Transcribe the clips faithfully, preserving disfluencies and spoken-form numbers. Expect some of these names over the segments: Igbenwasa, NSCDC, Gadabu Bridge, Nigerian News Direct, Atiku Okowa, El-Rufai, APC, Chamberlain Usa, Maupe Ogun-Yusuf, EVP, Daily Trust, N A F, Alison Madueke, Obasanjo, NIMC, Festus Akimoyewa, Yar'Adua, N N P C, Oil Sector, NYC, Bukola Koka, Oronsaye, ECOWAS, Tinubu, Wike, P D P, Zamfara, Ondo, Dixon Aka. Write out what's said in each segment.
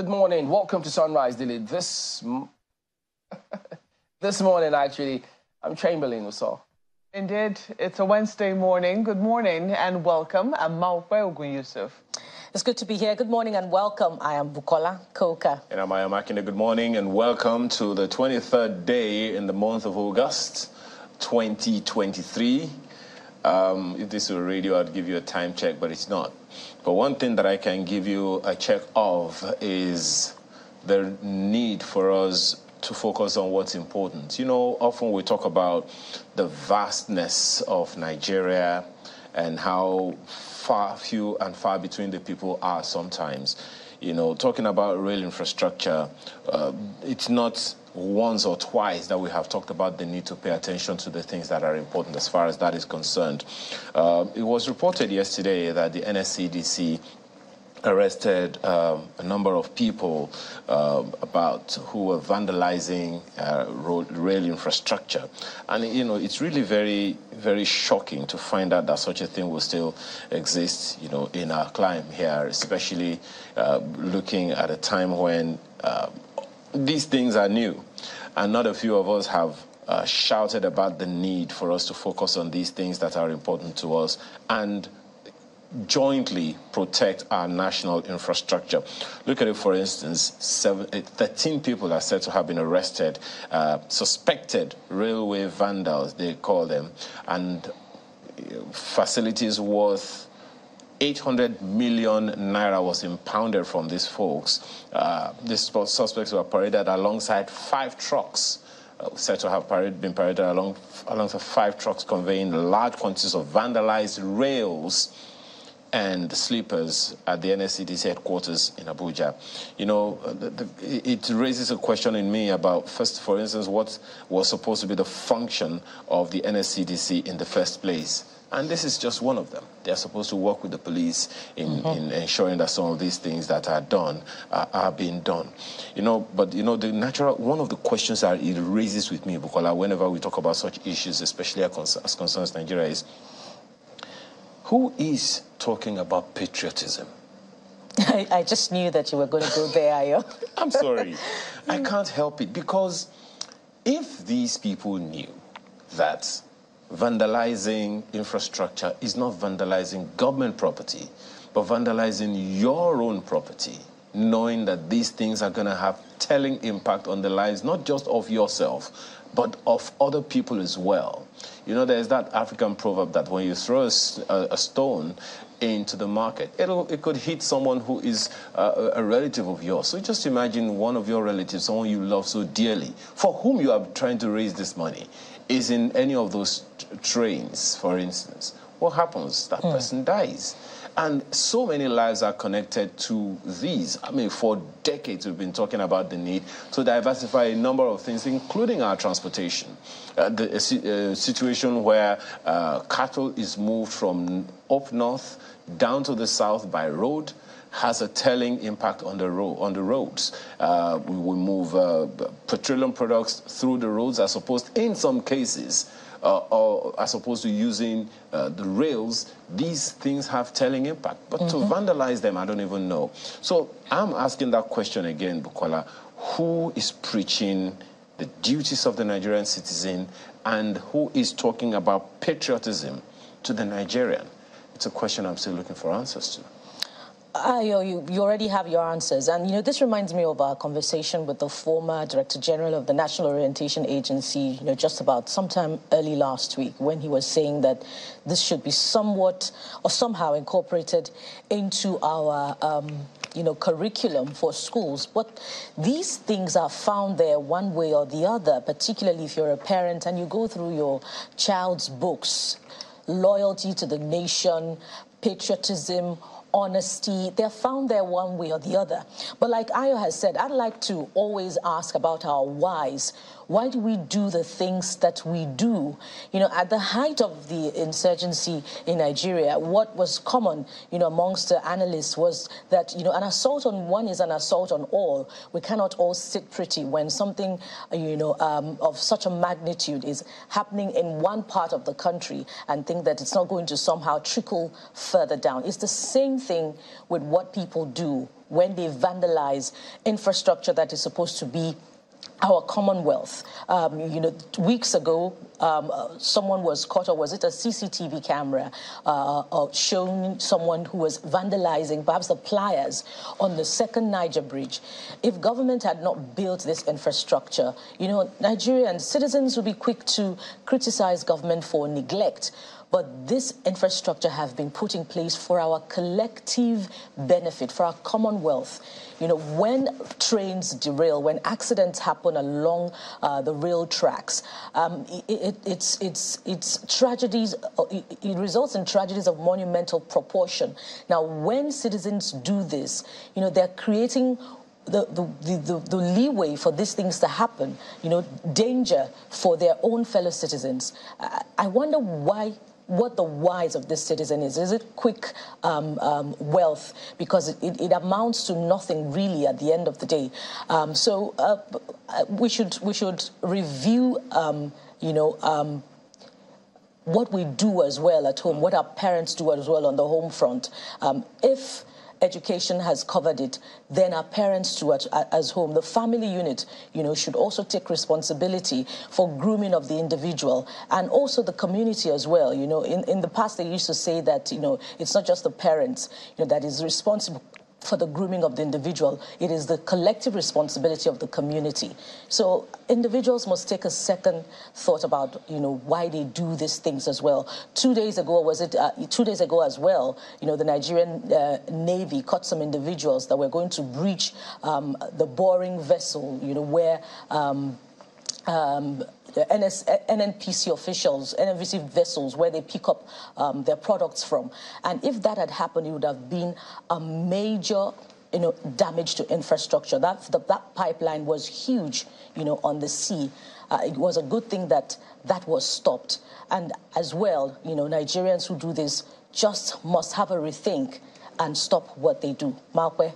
Good morning. Welcome to Sunrise Daily. This this morning, actually, I'm Chamberlain Usa. Indeed, it's a Wednesday morning. Good morning and welcome. I'm Maupe Ogun-Yusuf. It's good to be here. Good morning and welcome. I am Bukola Koka. And I'm, I am Akina. Good morning and welcome to the twenty-third day in the month of August, twenty twenty-three. Um, if this were radio, I'd give you a time check, but it's not. But one thing that I can give you a check of is the need for us to focus on what's important. You know, often we talk about the vastness of Nigeria and how far few and far between the people are sometimes. You know, talking about rail infrastructure, uh, it's not once or twice that we have talked about the need to pay attention to the things that are important as far as that is concerned. Uh, it was reported yesterday that the N S C D C arrested uh, a number of people uh, about who were vandalizing uh, road, rail infrastructure. And, you know, it's really very, very shocking to find out that such a thing will still exist, you know, in our climb here, especially uh, looking at a time when uh, these things are new, and not a few of us have uh, shouted about the need for us to focus on these things that are important to us and jointly protect our national infrastructure. Look at it, for instance, seven, thirteen people are said to have been arrested, uh, suspected railway vandals, they call them, and facilities worth eight hundred million naira was impounded from these folks. Uh, these suspects were paraded alongside five trucks, uh, said to have paraded, been paraded along, alongside five trucks conveying large quantities of vandalized rails and sleepers at the N S C D C headquarters in Abuja. You know, the, the, it raises a question in me about, first, for instance, what was supposed to be the function of the N S C D C in the first place. And this is just one of them. They're supposed to work with the police in, mm-hmm. in ensuring that some of these things that are done uh, are being done. You know, but, you know, the natural, one of the questions that it raises with me, Bukola, whenever we talk about such issues, especially as concerns Nigeria, is who is talking about patriotism? I, I just knew that you were going to go there, Ayo. I'm sorry. I can't help it, because if these people knew that vandalizing infrastructure is not vandalizing government property, but vandalizing your own property, knowing that these things are going to have telling impact on the lives, not just of yourself, but of other people as well. You know, there's that African proverb that when you throw a, a stone into the market, it'll, it could hit someone who is uh, a relative of yours. So just imagine one of your relatives, someone you love so dearly, for whom you are trying to raise this money, is in any of those trains, for instance. What happens? That mm. person dies. And so many lives are connected to these. I mean, for decades we've been talking about the need to diversify a number of things, including our transportation. Uh, the uh, situation where uh, cattle is moved from up north down to the south by road has a telling impact on the, ro on the roads. Uh, we will move uh, petroleum products through the roads as opposed, in some cases, Uh, or as opposed to using uh, the rails. These things have telling impact. But mm-hmm. to vandalize them, I don't even know. So I'm asking that question again, Bukola. Who is preaching the duties of the Nigerian citizen, and who is talking about patriotism to the Nigerian? It's a question I'm still looking for answers to. Uh, you, you already have your answers. And, you know, this reminds me of our conversation with the former Director General of the National Orientation Agency, you know, just about sometime early last week, when he was saying that this should be somewhat or somehow incorporated into our, um, you know, curriculum for schools. But these things are found there one way or the other, particularly if you're a parent and you go through your child's books, loyalty to the nation, patriotism, honesty, they're found there one way or the other. But like Ayo has said, I'd like to always ask about our whys. Why do we do the things that we do? You know, at the height of the insurgency in Nigeria, what was common, you know, amongst the analysts was that, you know, an assault on one is an assault on all. We cannot all sit pretty when something, you know, um, of such a magnitude is happening in one part of the country and think that it's not going to somehow trickle further down. It's the same thing with what people do when they vandalize infrastructure that is supposed to be our commonwealth. Um, you know, weeks ago, um, someone was caught, or was it a C C T V camera, uh, or showing someone who was vandalizing perhaps the pliers on the second Niger bridge. If government had not built this infrastructure, you know, Nigerian citizens would be quick to criticize government for neglect. But this infrastructure has been put in place for our collective benefit, for our commonwealth. You know, when trains derail, when accidents happen along uh, the rail tracks, um, it, it, it's, it's, it's tragedies, it, it results in tragedies of monumental proportion. Now, when citizens do this, you know, they're creating The, the, the, the leeway for these things to happen, you know, danger for their own fellow citizens. I, I wonder why, what the whys of this citizen is. Is it quick um, um, wealth? Because it, it amounts to nothing really at the end of the day. Um, so uh, we should we should review, um, you know, um, what we do as well at home, what our parents do as well on the home front. Um, if education has covered it, then our parents too at, as home, the family unit, you know, should also take responsibility for grooming of the individual and also the community as well. You know, in, in the past they used to say that, you know, it's not just the parents, you know, that is responsible for the grooming of the individual. It is the collective responsibility of the community. So individuals must take a second thought about, you know, why they do these things as well. Two days ago, was it uh, two days ago as well, you know, the Nigerian uh, Navy caught some individuals that were going to breach um, the boring vessel, you know, where um, um, the N N P C officials, N N P C vessels, where they pick up um, their products from. And if that had happened, it would have been a major, you know, damage to infrastructure. That, the, that pipeline was huge, you know, on the sea. Uh, it was a good thing that that was stopped. And as well, you know, Nigerians who do this just must have a rethink and stop what they do. Maupe?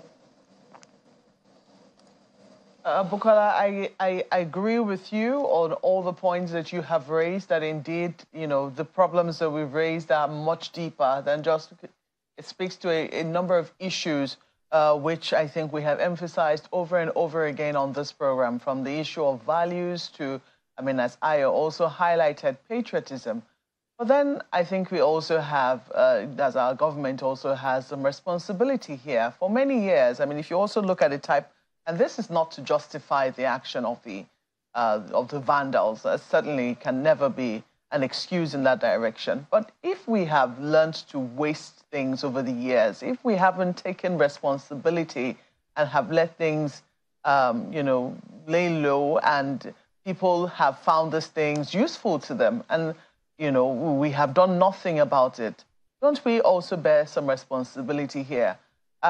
Uh, Bukola, I, I, I agree with you on all the points that you have raised, that indeed, you know, the problems that we've raised are much deeper than just, it speaks to a, a number of issues, uh, which I think we have emphasized over and over again on this program, from the issue of values to, I mean, as Ayo also highlighted, patriotism. But then I think we also have, uh, as our government also has some responsibility here. For many years, I mean, if you also look at the type, and this is not to justify the action of the, uh, of the vandals. That certainly can never be an excuse in that direction. But if we have learned to waste things over the years, if we haven't taken responsibility and have let things, um, you know, lay low, and people have found these things useful to them, and, you know, we have done nothing about it, don't we also bear some responsibility here?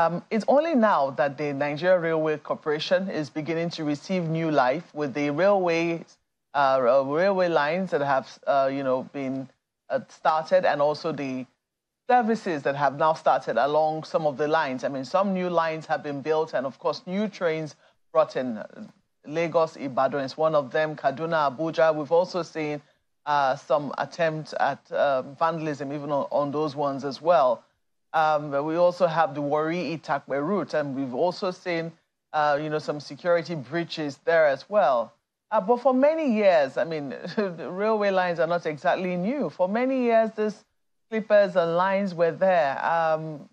Um, it's only now that the Nigeria Railway Corporation is beginning to receive new life with the railway, uh, railway lines that have, uh, you know, been uh, started, and also the services that have now started along some of the lines. I mean, some new lines have been built, and of course, new trains brought in. Lagos, Ibadan is one of them. Kaduna, Abuja. We've also seen uh, some attempts at uh, vandalism, even on, on those ones as well. Um, we also have the Warri-Itakwe route, and we've also seen, uh, you know, some security breaches there as well. Uh, but for many years, I mean, the railway lines are not exactly new. For many years, these sleepers and lines were there. Um,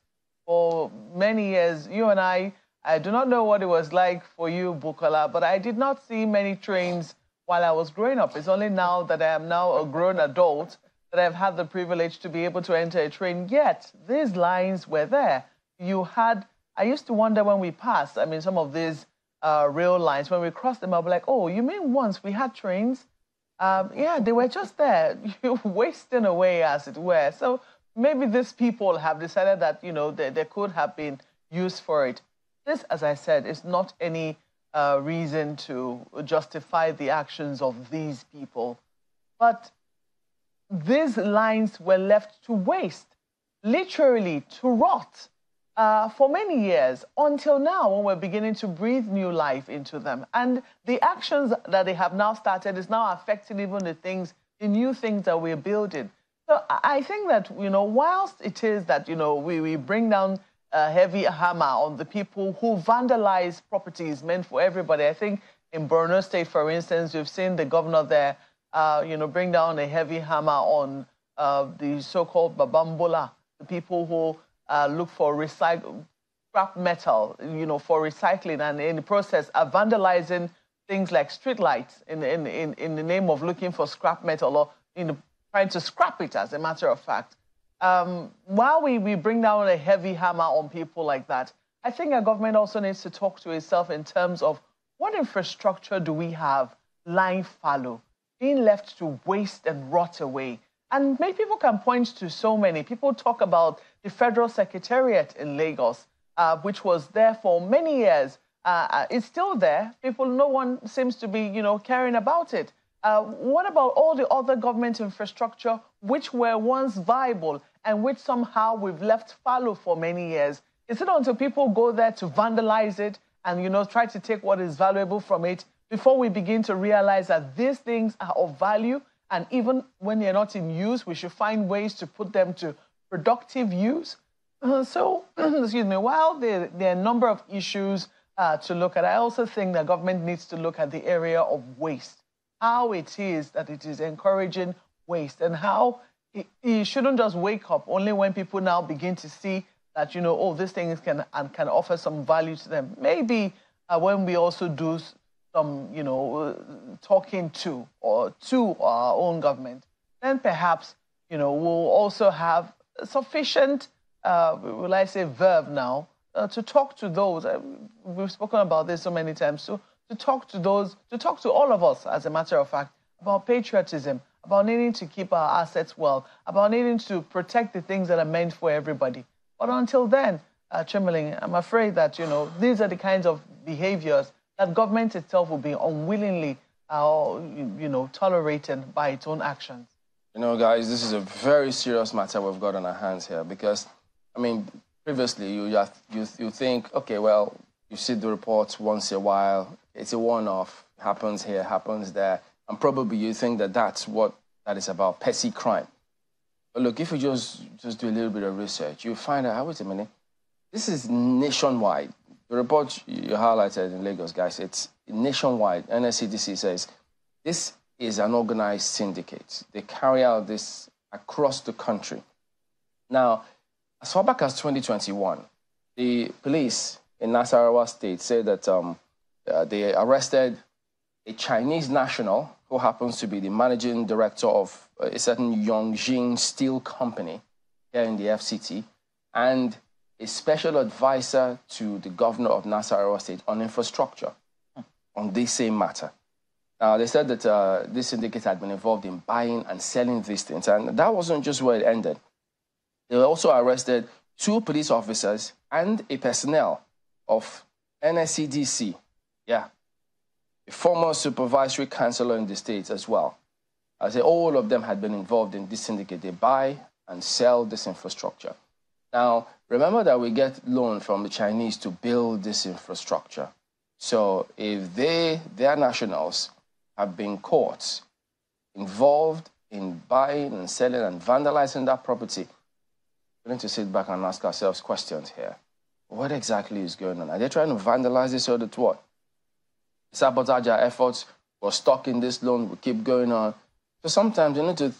for many years, you and I, I do not know what it was like for you, Bukola, but I did not see many trains while I was growing up. It's only now that I am now a grown adult that I've had the privilege to be able to enter a train, yet these lines were there. You had, I used to wonder when we passed, I mean, some of these uh, rail lines, when we crossed them, I'd be like, oh, you mean once we had trains? Um, yeah, they were just there, wasting away, as it were. So maybe these people have decided that, you know, they, they could have been used for it. This, as I said, is not any uh, reason to justify the actions of these people. But these lines were left to waste, literally to rot uh, for many years, until now when we're beginning to breathe new life into them. And the actions that they have now started is now affecting even the things, the new things that we're building. So I think that, you know, whilst it is that, you know, we, we bring down a heavy hammer on the people who vandalize properties meant for everybody. I think in Borno State, for instance, we've seen the governor there, uh, you know, bring down a heavy hammer on uh, the so-called Babambola, the people who uh, look for recycle, scrap metal, you know, for recycling, and in the process are vandalizing things like streetlights in, in, in, in the name of looking for scrap metal, or in the trying to scrap it, as a matter of fact. Um, while we, we bring down a heavy hammer on people like that, I think our government also needs to talk to itself in terms of what infrastructure do we have lying fallow, being left to waste and rot away. And many people can point to so many. People talk about the Federal Secretariat in Lagos, uh, which was there for many years. Uh, it's still there. People, no one seems to be, you know, caring about it. Uh, what about all the other government infrastructure which were once viable and which somehow we've left fallow for many years? Is it until people go there to vandalize it and, you know, try to take what is valuable from it before we begin to realize that these things are of value, and even when they're not in use, we should find ways to put them to productive use? Uh, so, excuse me, while there, there are a number of issues uh, to look at, I also think the government needs to look at the area of waste. How it is that it is encouraging waste, and how it, it shouldn't just wake up only when people now begin to see that, you know, oh, these things can and can offer some value to them. Maybe uh, when we also do some, you know, talking to or to our own government, then perhaps, you know, we'll also have sufficient, uh, will I say, verve now uh, to talk to those. Uh, we've spoken about this so many times. So. To talk to those, to talk to all of us, as a matter of fact, about patriotism, about needing to keep our assets well, about needing to protect the things that are meant for everybody. But until then, uh, Chamberlain, I'm afraid that, you know, these are the kinds of behaviors that government itself will be unwillingly, uh, you know, tolerating by its own actions. You know, guys, this is a very serious matter we've got on our hands here, because, I mean, previously you, you, you think, okay, well, you see the reports once in a while. It's a one-off. Happens here, happens there. And probably you think that that's what that is about, petty crime. But look, if you just, just do a little bit of research, you'll find out, oh, wait a minute, this is nationwide. The report you highlighted in Lagos, guys, it's nationwide. N S C D C says this is an organized syndicate. They carry out this across the country. Now, as far back as twenty twenty-one, the police in Nasarawa State said that... Um, Uh, they arrested a Chinese national who happens to be the managing director of a certain Yongxin Steel Company here in the F C T, and a special advisor to the governor of Nasarawa State on infrastructure hmm. on this same matter. Uh, they said that uh, this syndicate had been involved in buying and selling these things, and that wasn't just where it ended. They also arrested two police officers and a personnel of N S C D C. Yeah, a former supervisory councillor in the state as well. I say all of them had been involved in this syndicate. They buy and sell this infrastructure. Now, remember that we get loan from the Chinese to build this infrastructure. So if they, their nationals, have been caught involved in buying and selling and vandalizing that property, we need to sit back and ask ourselves questions here. What exactly is going on? Are they trying to vandalize this, or that what? Sabotage our efforts, we're stuck in this loan, we keep going on. So sometimes you need to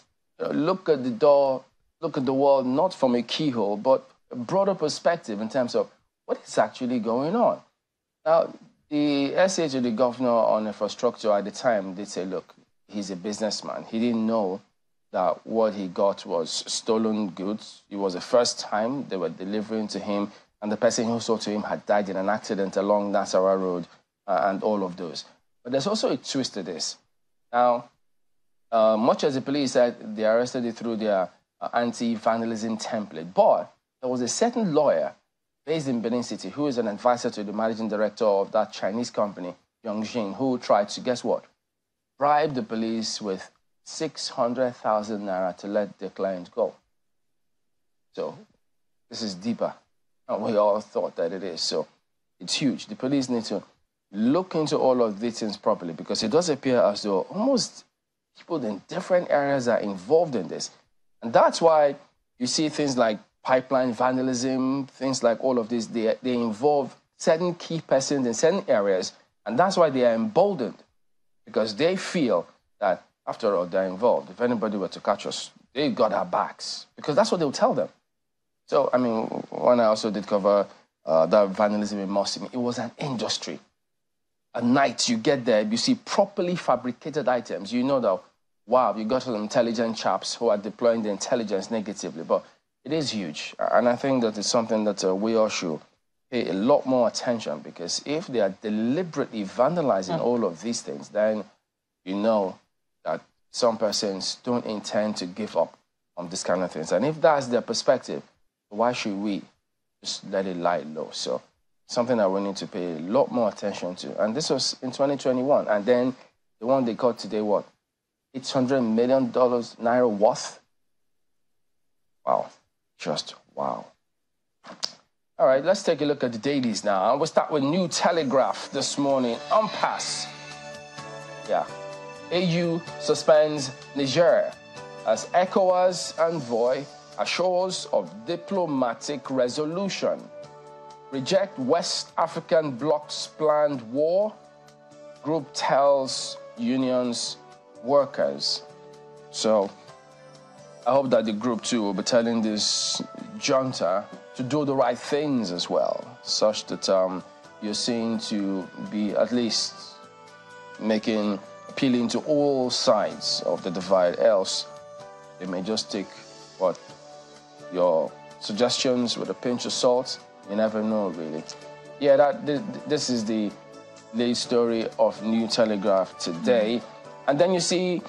look at the door, look at the world, not from a keyhole, but a broader perspective in terms of what is actually going on. Now, the S A to the governor on infrastructure at the time did say, look, he's a businessman. He didn't know that what he got was stolen goods. It was the first time they were delivering to him, and the person who sold to him had died in an accident along Nasarawa Road. Uh, and all of those. But there's also a twist to this. Now, uh, much as the police said they arrested it through their uh, anti-vandalism template, but there was a certain lawyer based in Benin City, who is an advisor to the managing director of that Chinese company, Yongxin, who tried to, guess what, bribe the police with six hundred thousand naira to let the client go. So this is deeper than we all thought that it is. So it's huge. The police need to look into all of these things properly, because it does appear as though almost people in different areas are involved in this. And that's why you see things like pipeline vandalism, things like all of this, they, they involve certain key persons in certain areas, and that's why they are emboldened, because they feel that, after all, they're involved. If anybody were to catch us, they've got our backs, because that's what they'll tell them. So, I mean, when I also did cover uh, that vandalism in Mossi, it was an industry. At night, you get there, you see properly fabricated items. You know that, wow, you got some intelligent chaps who are deploying the intelligence negatively, but it is huge, and I think that it's something that uh, we all should pay a lot more attention, because if they are deliberately vandalizing mm. all of these things, then you know that some persons don't intend to give up on this kind of things. And if that's their perspective, why should we just let it lie low? So something that we need to pay a lot more attention to. And this was in twenty twenty-one, and then the one they got today, what, eight hundred million dollars naira worth? Wow. Just wow. All right, let's take a look at the dailies now. We'll start with New Telegraph this morning. On pass. Yeah. A U suspends Niger as ECOWAS envoy assures of diplomatic resolution. Reject West African bloc's planned war. Group tells unions workers. So I hope that the group, too, will be telling this junta to do the right things as well, such that um, you're seen to be at least making, appealing to all sides of the divide. Else, they may just take, what, your suggestions with a pinch of salt. You never know, really. Yeah, that th this is the lead story of New Telegraph today. Mm. And then you see,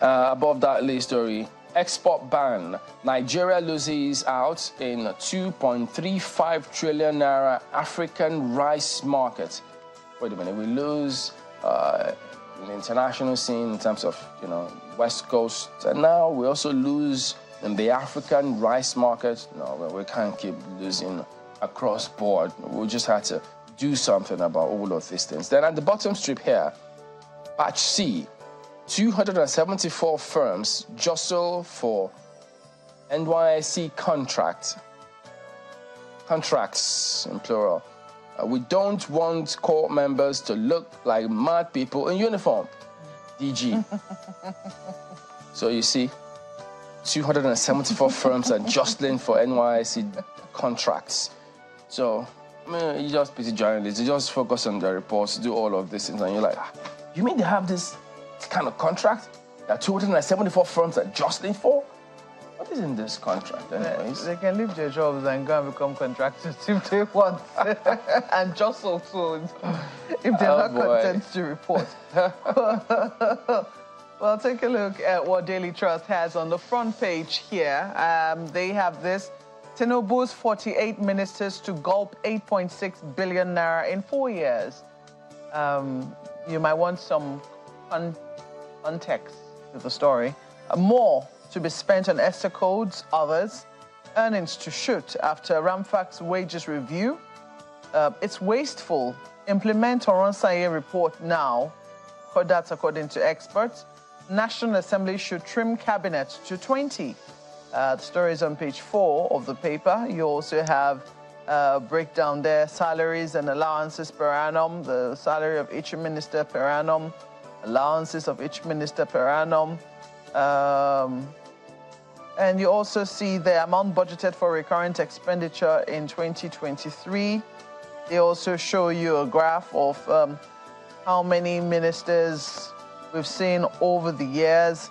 uh, above that lead story, export ban. Nigeria loses out in two point three five trillion naira African rice market. Wait a minute, we lose uh, in the international scene in terms of, you know, West Coast, and now we also lose in the African rice market. No, we can't keep losing across board. We just had to do something about all of these things. Then at the bottom strip here, batch C. two hundred seventy-four firms jostle for N Y C contract. Contracts, in plural. Uh, we don't want core members to look like mad people in uniform. D G. So you see, two hundred seventy-four firms are jostling for N Y C contracts. So, I mean, you just busy journalists, you just focus on the reports, do all of these things, and you're like, ah, you mean they have this kind of contract that two hundred seventy-four firms are jostling for? What is in this contract, anyways? They, they can leave their jobs and go and become contractors if they want, and jostle too if they're oh, not boy. content to report. Well, take a look at what Daily Trust has on the front page here. Um, they have this: Tinubu's forty-eight ministers to gulp eight point six billion naira in four years. Um, you might want some context to the story. More to be spent on Esther codes, others. Earnings to shoot after Ramfack's wages review. Uh, it's wasteful. Implement Oronsaye report now. That's according to experts. National Assembly should trim cabinet to twenty. Uh, the story is on page four of the paper. You also have a breakdown there. Salaries and allowances per annum. The salary of each minister per annum. Allowances of each minister per annum. Um, and you also see the amount budgeted for recurrent expenditure in twenty twenty-three. They also show you a graph of um, how many ministers we've seen over the years.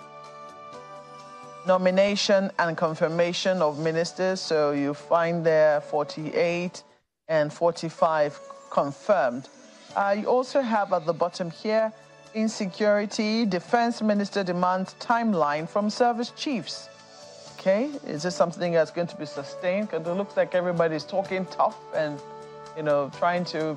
Nomination and confirmation of ministers. So you find there forty-eight and forty-five confirmed. Uh, you also have at the bottom here, insecurity, defense minister demands timeline from service chiefs. OK, okay? Is this something that's going to be sustained? Because it looks like everybody's talking tough and, you know, trying to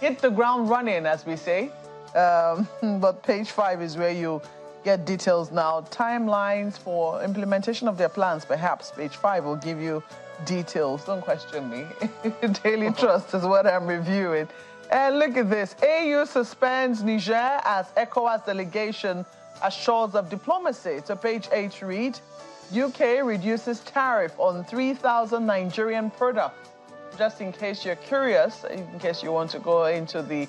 hit the ground running, as we say. Um, but page five is where you get details now. Timelines for implementation of their plans, perhaps. Page five will give you details. Don't question me. Daily Trust is what I'm reviewing. And look at this. A U suspends Niger as ECOWAS delegation assures of diplomacy. So page eight, read. U K reduces tariff on three thousand Nigerian products. Just in case you're curious, in case you want to go into the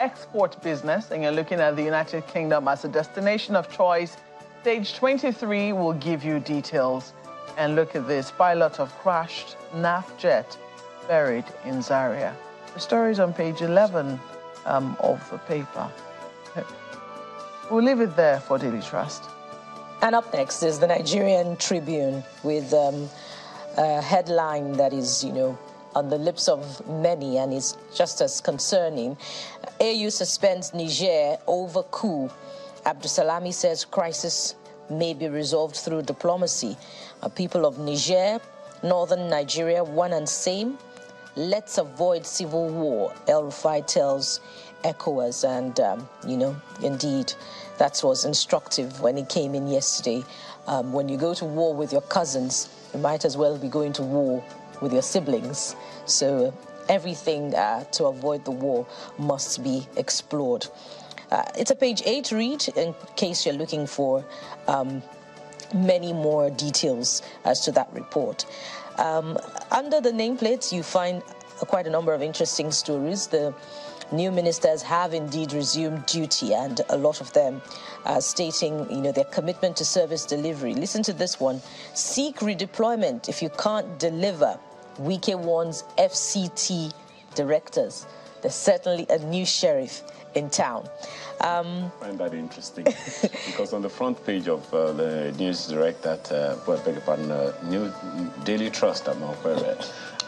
export business and you're looking at the United Kingdom as a destination of choice, page twenty-three will give you details. And look at this. Pilot of crashed N A F jet buried in Zaria. The story is on page eleven um, of the paper. We'll leave it there for Daily Trust. And up next is the Nigerian Tribune with um, a headline that is, you know, on the lips of many and is just as concerning. A U suspends Niger over coup. Abdulsalami says crisis may be resolved through diplomacy. Our people of Niger, northern Nigeria, one and same. Let's avoid civil war, El-Rufai tells ECOWAS. And, um, you know, indeed, that was instructive when it came in yesterday. Um, when you go to war with your cousins, you might as well be going to war with your siblings. So everything uh, to avoid the war must be explored. Uh, it's a page eight read, in case you're looking for um, many more details as to that report. Um, under the nameplates, you find quite a number of interesting stories. The new ministers have indeed resumed duty, and a lot of them are stating, you know, their commitment to service delivery. Listen to this one. Seek redeployment if you can't deliver Wike warns F C T directors. There's certainly a new sheriff in town. Um, I find that interesting because on the front page of uh, the News Direct, that, uh, well, beg your pardon, uh, New Daily Trust, I'm aware,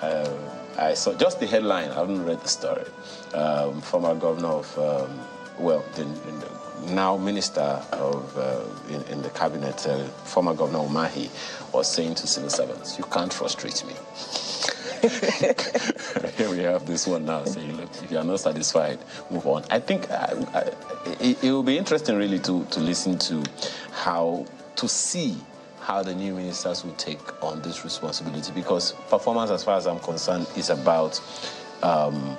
uh, I saw just the headline. I haven't read the story. Um, former governor of, um, well, the, the now minister of uh, in, in the cabinet, uh, former governor Umahi, was saying to civil servants, "You can't frustrate me." Here we have this one now saying, look, if you are not satisfied, move on. I think I, I, it, it will be interesting really to, to listen to how, to see how the new ministers will take on this responsibility, because performance, as far as I'm concerned, is about um,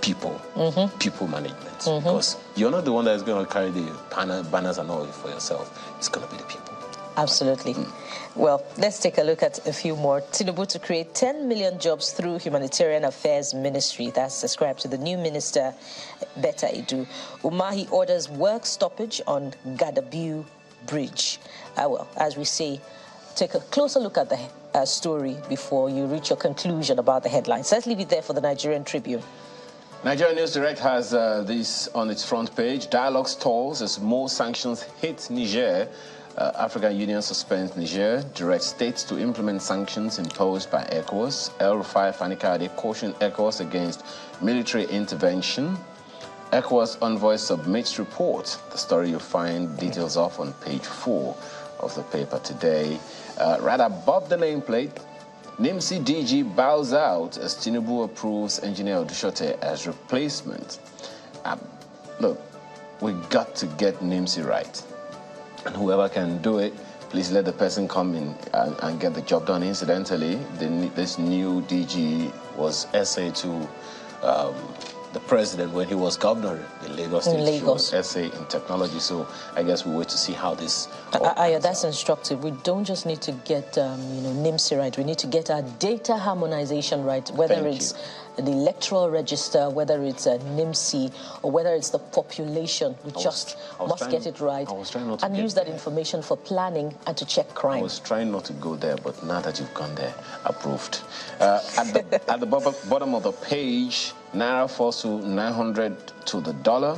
people, mm-hmm. people management. Mm-hmm. Because you're not the one that is going to carry the banner, banners and all for yourself. It's going to be the people. Absolutely. Mm. Well, let's take a look at a few more. Tinubu to create ten million jobs through Humanitarian Affairs Ministry. That's ascribed to the new minister, Betta Edu. Umahi orders work stoppage on Gadabu Bridge. Uh, well, as we say, take a closer look at the uh, story before you reach your conclusion about the headlines. Let's leave it there for the Nigerian Tribune. Nigerian News Direct has uh, this on its front page. Dialogue stalls as more sanctions hit Niger. Uh, African Union suspends Niger, directs states to implement sanctions imposed by ECOWAS. El-Rufai Fani Kade cautioned ECOWAS against military intervention. ECOWAS envoy submits report. The story you'll find details of on page four of the paper today. Uh, right above the nameplate, N I M C D G bows out as Tinubu approves Engineer Odushote as replacement. Um, look, we got to get N I M C right. And whoever can do it, please let the person come in and, and get the job done. Incidentally, the, this new D G was essay to um, the president when he was governor in Lagos. In Lagos. She was essay in technology. So I guess we wait to see how this. I, I, that's out. Instructive. We don't just need to get um, you know, N I M C right. We need to get our data harmonization right. Whether Thank it's you. the electoral register, whether it's a N I M C, or whether it's the population, we was, just must trying, get it right. I was trying not to and use that there. information for planning and to check crime. I was trying not to go there, but now that you've gone there, approved. Uh, at the, at the bottom, bottom of the page, Naira falls to nine hundred to the dollar.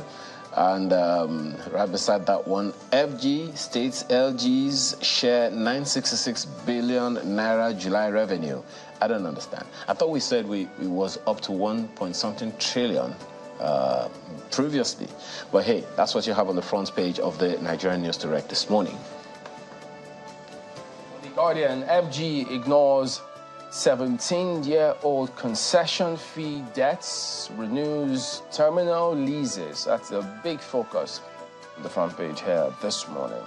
And um, right beside that one, F G states L G's share nine hundred sixty-six billion Naira July revenue. I don't understand. I thought we said we, it was up to one point something trillion uh, previously. But hey, that's what you have on the front page of the Nigerian News Direct this morning. Guardian, F G ignores seventeen-year-old concession fee debts, renews terminal leases. That's a big focus on the front page here this morning.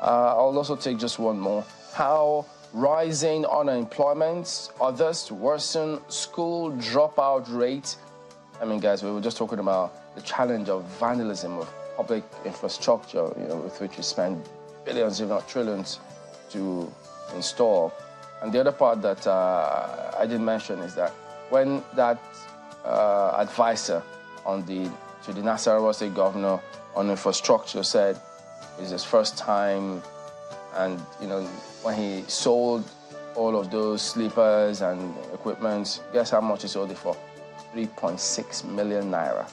Uh, I'll also take just one more. How rising unemployment, others to worsen school dropout rate. I mean, guys, we were just talking about the challenge of vandalism of public infrastructure, you know, with which we spend billions, if not trillions, to install. And the other part that uh, I didn't mention is that when that uh, advisor on the, to the Nasarawa State governor on infrastructure said it's his first time, and you know, when he sold all of those sleepers and equipment, guess how much he sold it for? three point six million naira.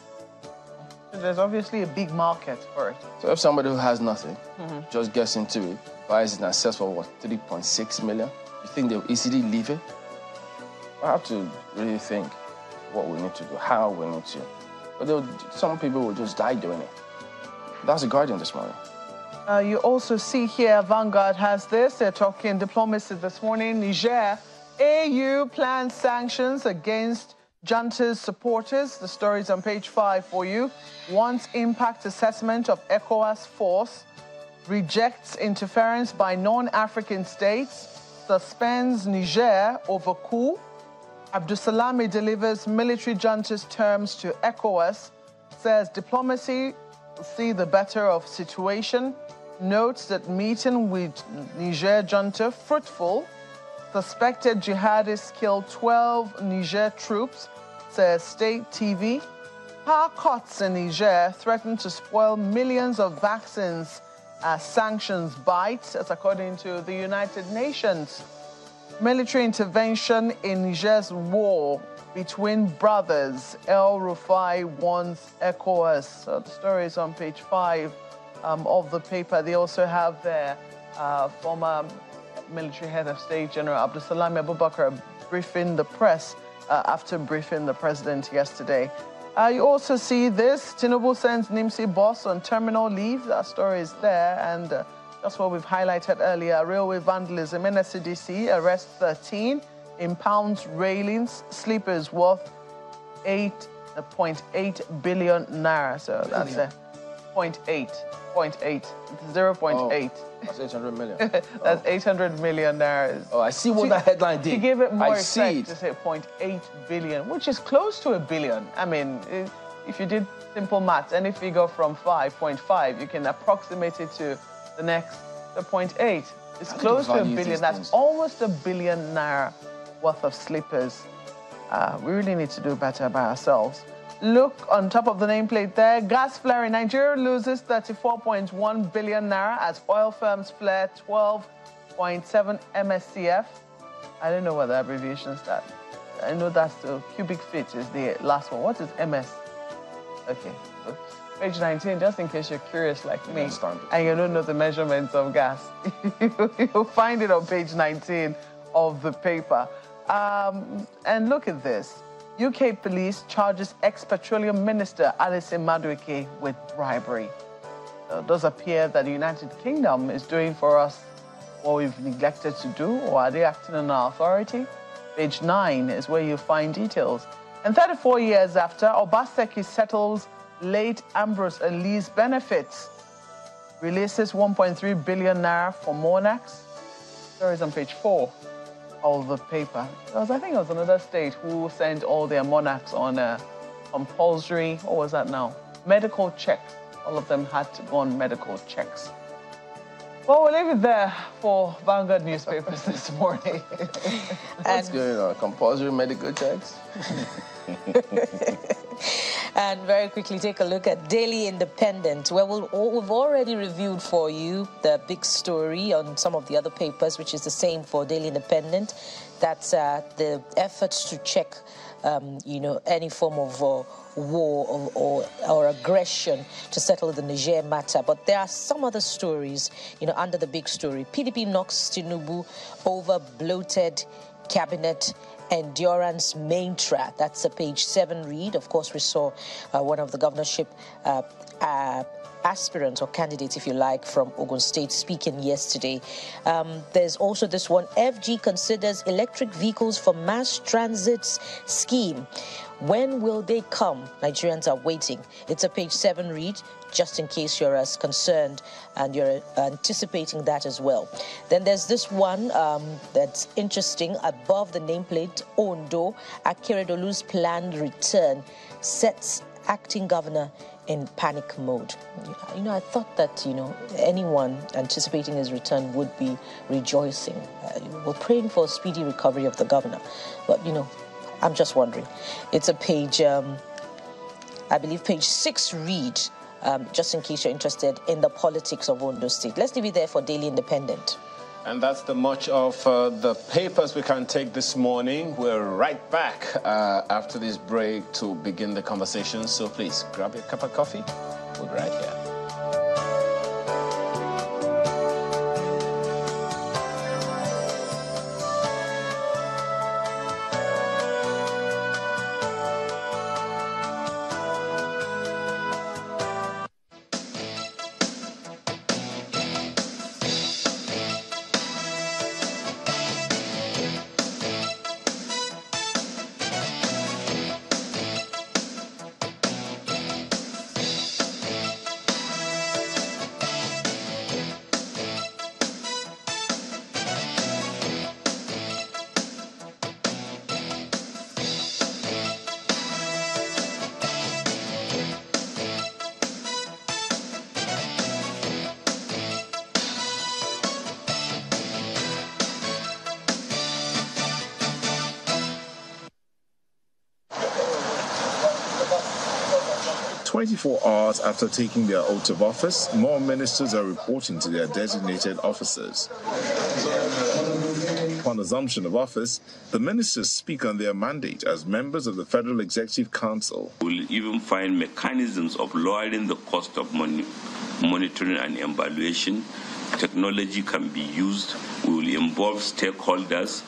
So there's obviously a big market for it. So if somebody who has nothing, mm-hmm. just gets into it, buys it and sells for what, three point six million? You think they'll easily leave it? I have to really think what we need to do, how we need to. But some people will just die doing it. That's The Guardian this morning. Uh, you also see here, Vanguard has this. They're talking diplomacy this morning. Niger, A U plans sanctions against junta's supporters. The story's on page five for you. Wants impact assessment of ECOWAS force. Rejects interference by non-African states. Suspends Niger over coup. Abdulsalami delivers military junta's terms to ECOWAS. Says diplomacy will see the better of situation. Notes that meeting with Niger junta fruitful. Suspected jihadists killed twelve Niger troops. Says State T V. Power cuts in Niger threaten to spoil millions of vaccines. Uh, sanctions bite, as according to the United Nations. Military intervention in Niger's war between brothers. El-Rufai wants ECOWAS. So the story is on page five um, of the paper. They also have their uh, former military head of state, General Abdulsalami Abubakar, briefing the press uh, after briefing the president yesterday. Uh, you also see this. Tinubu sends N I M C boss on terminal leave. That story is there, and uh, that's what we've highlighted earlier. Railway vandalism, N S C D C arrest thirteen, impounds railings, sleepers worth eight point eight billion naira. So that's it. zero point eight, zero point eight. That's eight hundred million. That's oh. eight hundred million naira. Oh, I see what she, that headline did. She gave it more I effect to say zero point eight billion, which is close to a billion. I mean, if you did simple maths, any figure from five point five, you can approximate it to the next the zero point eight. It's close to a billion. That's things. Almost a billion naira worth of slippers. Uh, we really need to do better by ourselves. Look on top of the nameplate there. Gas flare in Nigeria loses thirty-four point one billion naira as oil firms flare twelve point seven M S C F. I don't know what the abbreviation is that. I know that's the cubic feet is the last one. What is M S? Okay. Page nineteen, just in case you're curious like me and you don't know the measurements of gas. You'll find it on page nineteen of the paper. Um, and look at this. U K police charges ex-petroleum minister Alison Madueke with bribery. So it does appear that the United Kingdom is doing for us what we've neglected to do, or are they acting on our authority? Page nine is where you find details. And thirty-four years after, Obaseki settles late Ambrose Ali's benefits, releases one point three billion naira for monarchs. There is on page four. All the paper. There was, I think it was another state who sent all their monarchs on a compulsory, what was that now? Medical checks. All of them had to go on medical checks. Well, we'll leave it there for Vanguard newspapers this morning. What's going on? Compulsory medical checks? And very quickly take a look at Daily Independent, where we'll, we've already reviewed for you the big story on some of the other papers, which is the same for Daily Independent. That's uh, the efforts to check, um, you know, any form of uh, war or, or, or aggression to settle the Niger matter. But there are some other stories, you know, under the big story. P D P knocks Tinubu over bloated cabinet endurance main track. That's a page seven read. Of course, we saw uh, one of the governorship uh, uh, aspirant or candidate, if you like, from Ogun State speaking yesterday. Um, there's also this one, F G considers electric vehicles for mass transit scheme. When will they come? Nigerians are waiting. It's a page seven read, just in case you're as concerned and you're anticipating that as well. Then there's this one um, that's interesting, above the nameplate, Ondo, Akeredolu's planned return sets acting governor in panic mode. You know, I thought that, you know, anyone anticipating his return would be rejoicing. Uh, we're praying for a speedy recovery of the governor. But, you know, I'm just wondering. It's a page, um, I believe page six read, um, just in case you're interested in the politics of Ondo State. Let's leave it there for Daily Independent. And that's the much of uh, the papers we can take this morning. We're right back uh, after this break to begin the conversation. So please grab your cup of coffee. We'll be right here. twenty-four hours after taking their oath of office, more ministers are reporting to their designated officers. Upon assumption of office, the ministers speak on their mandate as members of the Federal Executive Council. We'll even find mechanisms of lowering the cost of money, monitoring and evaluation. Technology can be used. We will involve stakeholders.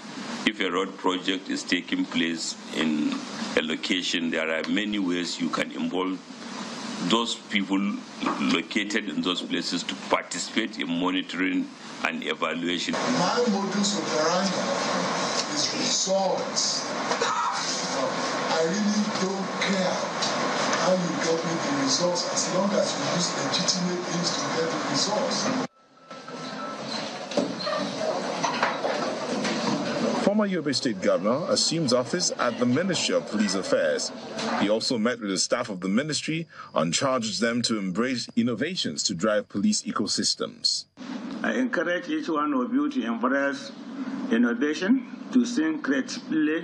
If a road project is taking place in a location, there are many ways you can involve those people located in those places to participate in monitoring and evaluation. My modus operandi is results. I really don't care how you got me the results as long as you use legitimate things to get the results. Former Yobe State Governor assumes office at the Ministry of Police Affairs. He also met with the staff of the ministry and charged them to embrace innovations to drive police ecosystems. I encourage each one of you to embrace innovation, to think creatively,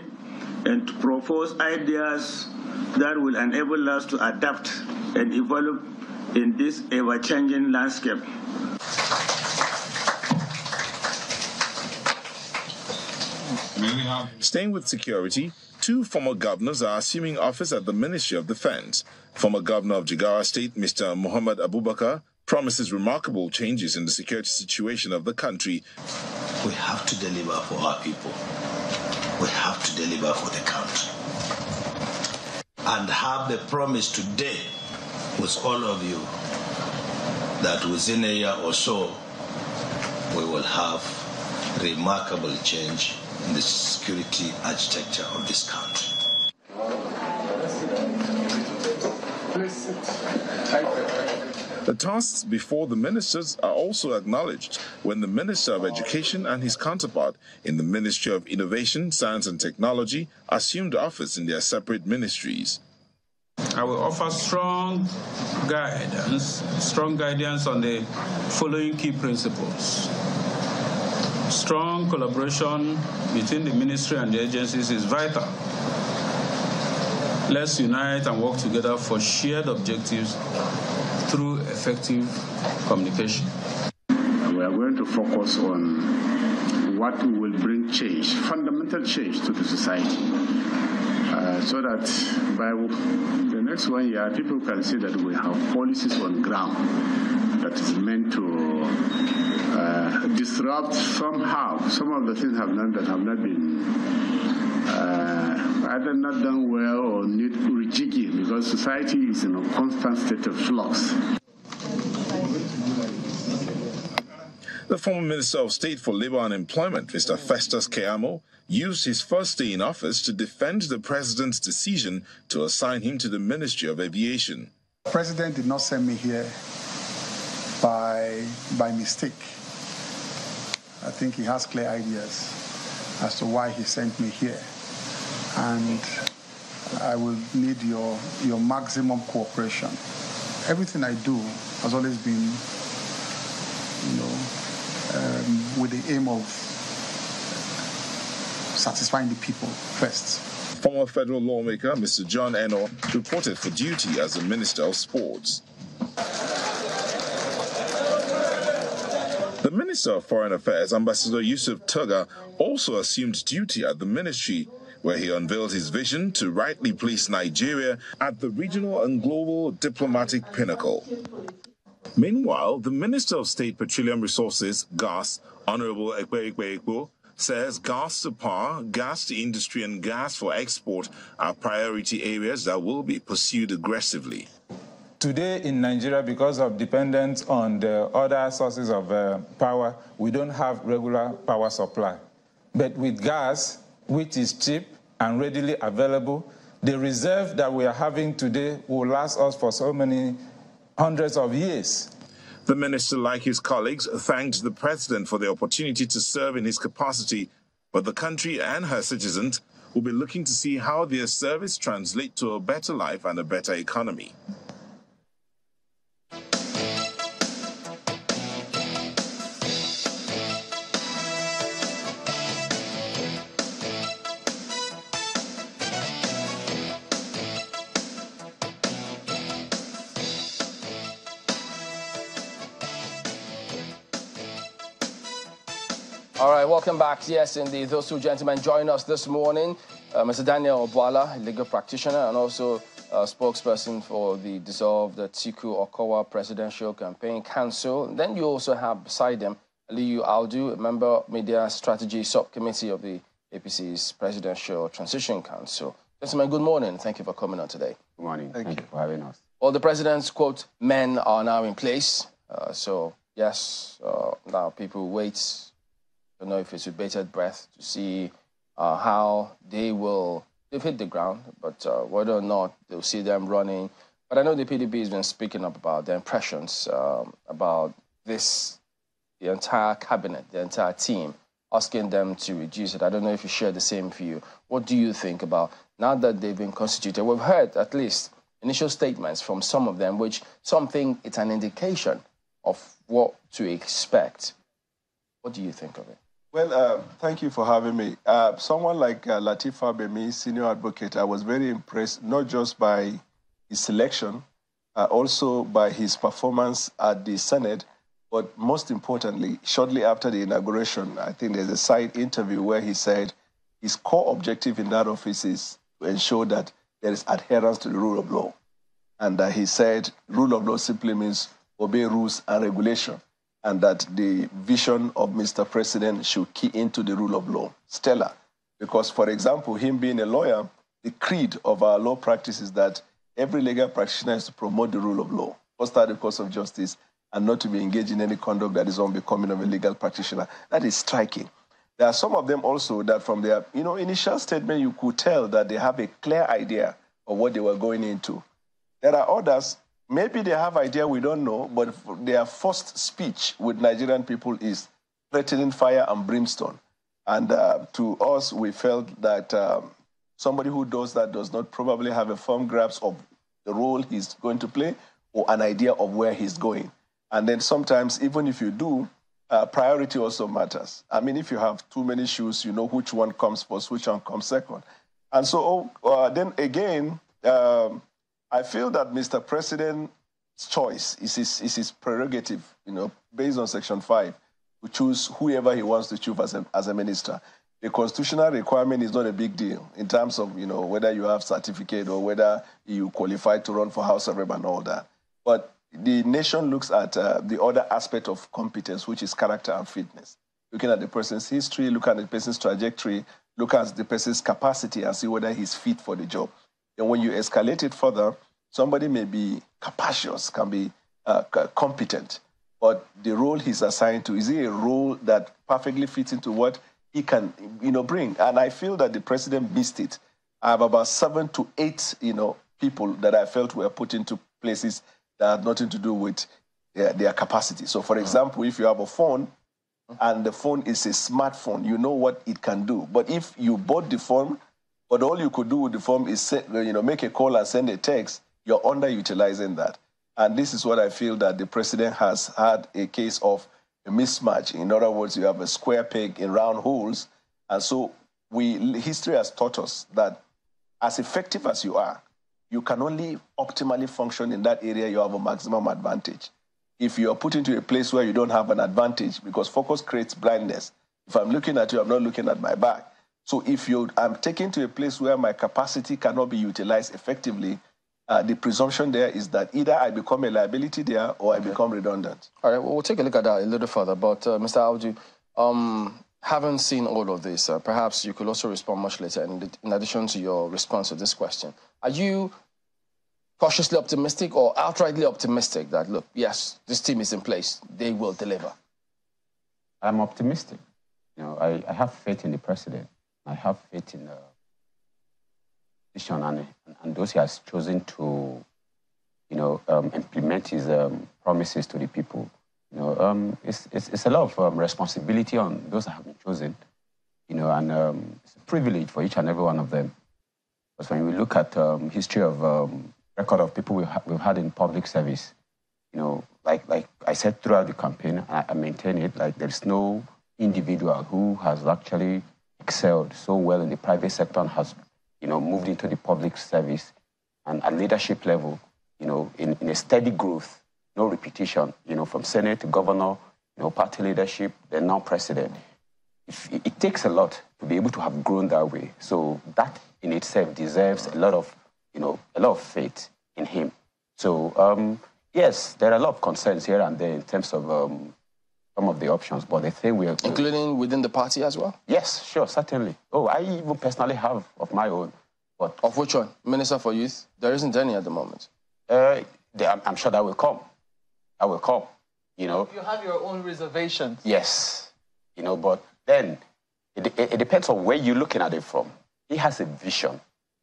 and to propose ideas that will enable us to adapt and evolve in this ever-changing landscape. Staying with security, two former governors are assuming office at the Ministry of Defense. Former governor of Jigawa State, Mister Muhammad Abubakar, promises remarkable changes in the security situation of the country. We have to deliver for our people. We have to deliver for the country. And have the promise today with all of you that within a year or so, we will have remarkable change in the security architecture of this country. The tasks before the ministers are also acknowledged when the Minister of Education and his counterpart in the Ministry of Innovation, Science and Technology assumed office in their separate ministries. I will offer strong guidance, strong guidance on the following key principles. Strong collaboration between the ministry and the agencies is vital. Let's unite and work together for shared objectives through effective communication. We are going to focus on what will bring change, fundamental change to the society, uh, so that by the next one year, people can see that we have policies on ground that is meant to Uh, disrupt somehow some of the things have not, that have not been uh, either not done well or need rejigging, because society is in a constant state of flux. The former Minister of State for Labour and Employment, Mister Festus Keyamo, used his first day in office to defend the president's decision to assign him to the Ministry of Aviation. The president did not send me here by, by mistake. I think he has clear ideas as to why he sent me here. And I will need your, your maximum cooperation. Everything I do has always been, you know, um, with the aim of satisfying the people first. Former federal lawmaker Mister John Ennor reported for duty as the Minister of Sports. The Minister of Foreign Affairs, Ambassador Yusuf Tuggar, also assumed duty at the ministry, where he unveiled his vision to rightly place Nigeria at the regional and global diplomatic pinnacle. Meanwhile, the Minister of State Petroleum Resources, Gas, Honorable Ekpe Ekpe Ekpo, says gas to power, gas to industry and gas for export are priority areas that will be pursued aggressively. Today in Nigeria, because of dependence on the other sources of uh, power, we don't have regular power supply. But with gas, which is cheap and readily available, the reserve that we are having today will last us for so many hundreds of years. The minister, like his colleagues, thanked the president for the opportunity to serve in his capacity, but the country and her citizens will be looking to see how their service translates to a better life and a better economy. All right, welcome back. Yes, indeed. Those two gentlemen join us this morning. Uh, Mister Daniel Bwala, legal practitioner and also uh, spokesperson for the dissolved Atiku Okowa Presidential Campaign Council. And then you also have beside them Aliyu Audu, a member Media Strategy Subcommittee of the A P C's Presidential Transition Council. Gentlemen, good morning. Thank you for coming on today. Good morning. Thank, Thank you. you for having us. Well, the president's, quote, men are now in place. Uh, so, yes, uh, now people wait. I don't know if it's with bated breath to see uh, how they will, they've hit the ground, but uh, whether or not they'll see them running. But I know the P D P has been speaking up about their impressions um, about this, the entire cabinet, the entire team, asking them to reduce it. I don't know if you share the same view. What do you think about now that they've been constituted? We've heard at least initial statements from some of them, which some think it's an indication of what to expect. What do you think of it? Well, uh, thank you for having me. Uh, someone like uh, Lateef Fabemi, senior advocate, I was very impressed, not just by his selection, uh, also by his performance at the Senate, but most importantly, shortly after the inauguration, I think there's a side interview where he said his core objective in that office is to ensure that there is adherence to the rule of law. And uh, he said rule of law simply means obey rules and regulation, and that the vision of Mister President should key into the rule of law. Stellar. Because, for example, him being a lawyer, the creed of our law practice is that every legal practitioner is to promote the rule of law, foster the course of justice, and not to be engaged in any conduct that is unbecoming of a legal practitioner. That is striking. There are some of them also that from their you know, initial statement, you could tell that they have a clear idea of what they were going into. There are others. Maybe they have idea we don't know, but their first speech with Nigerian people is threatening fire and brimstone. And uh, to us, we felt that um, somebody who does that does not probably have a firm grasp of the role he's going to play or an idea of where he's going. And then sometimes, even if you do, uh, priority also matters. I mean, if you have too many shoes, you know which one comes first, which one comes second. And so uh, then again, um, I feel that Mister President's choice is his, is his prerogative, you know, based on Section five, to choose whoever he wants to choose as a, as a minister. The constitutional requirement is not a big deal in terms of, you know, whether you have certificate or whether you qualify to run for House of Rep and all that. But the nation looks at uh, the other aspect of competence, which is character and fitness. Looking at the person's history, look at the person's trajectory, look at the person's capacity and see whether he's fit for the job. And when you escalate it further, somebody may be capacious, can be uh, competent, but the role he's assigned to, is it a role that perfectly fits into what he can, you know, bring? And I feel that the president missed it. I have about seven to eight, you know, people that I felt were put into places that had nothing to do with uh, their capacity. So, for example, if you have a phone and the phone is a smartphone, you know what it can do. But if you bought the phone, but all you could do with the phone is, you know, make a call and send a text, you're underutilizing that. And this is what I feel that the president has had a case of a mismatch. In other words, you have a square peg in round holes. And so we history has taught us that as effective as you are, you can only optimally function in that area you have a maximum advantage. If you are put into a place where you don't have an advantage, because focus creates blindness. If I'm looking at you, I'm not looking at my back. So if you, I'm taken to a place where my capacity cannot be utilized effectively, uh, the presumption there is that either I become a liability there or I okay. become redundant. All right, well, we'll take a look at that a little further. But, uh, Mister Audu, um, having seen all of this, uh, perhaps you could also respond much later in, in addition to your response to this question. Are you cautiously optimistic or outrightly optimistic that, look, yes, this team is in place, they will deliver? I'm optimistic. You know, I, I have faith in the president. I have faith in the position and, and those he has chosen to, you know, um, implement his um, promises to the people. You know, um, it's, it's, it's a lot of um, responsibility on those that have been chosen, you know, and um, it's a privilege for each and every one of them. Because when we look at um, history of um, record of people we've, ha we've had in public service, you know, like, like I said throughout the campaign, I, I maintain it, like there's no individual who has actually excelled so well in the private sector and has, you know, moved into the public service and at leadership level, you know, in, in a steady growth, no repetition, you know, from Senate to governor, you know, party leadership, then now president. If, it, it takes a lot to be able to have grown that way. So that in itself deserves a lot of, you know, a lot of faith in him. So, um, yes, there are a lot of concerns here and there in terms of um, some of the options, but I think we are... Including within the party as well? Yes, sure, certainly. Oh, I even personally have of my own, but... Of which one? Minister for Youth? There isn't any at the moment. Uh, they, I'm, I'm sure that will come. I will come, you know. You have your own reservations. Yes, you know, but then it, it, it depends on where you're looking at it from. He has a vision,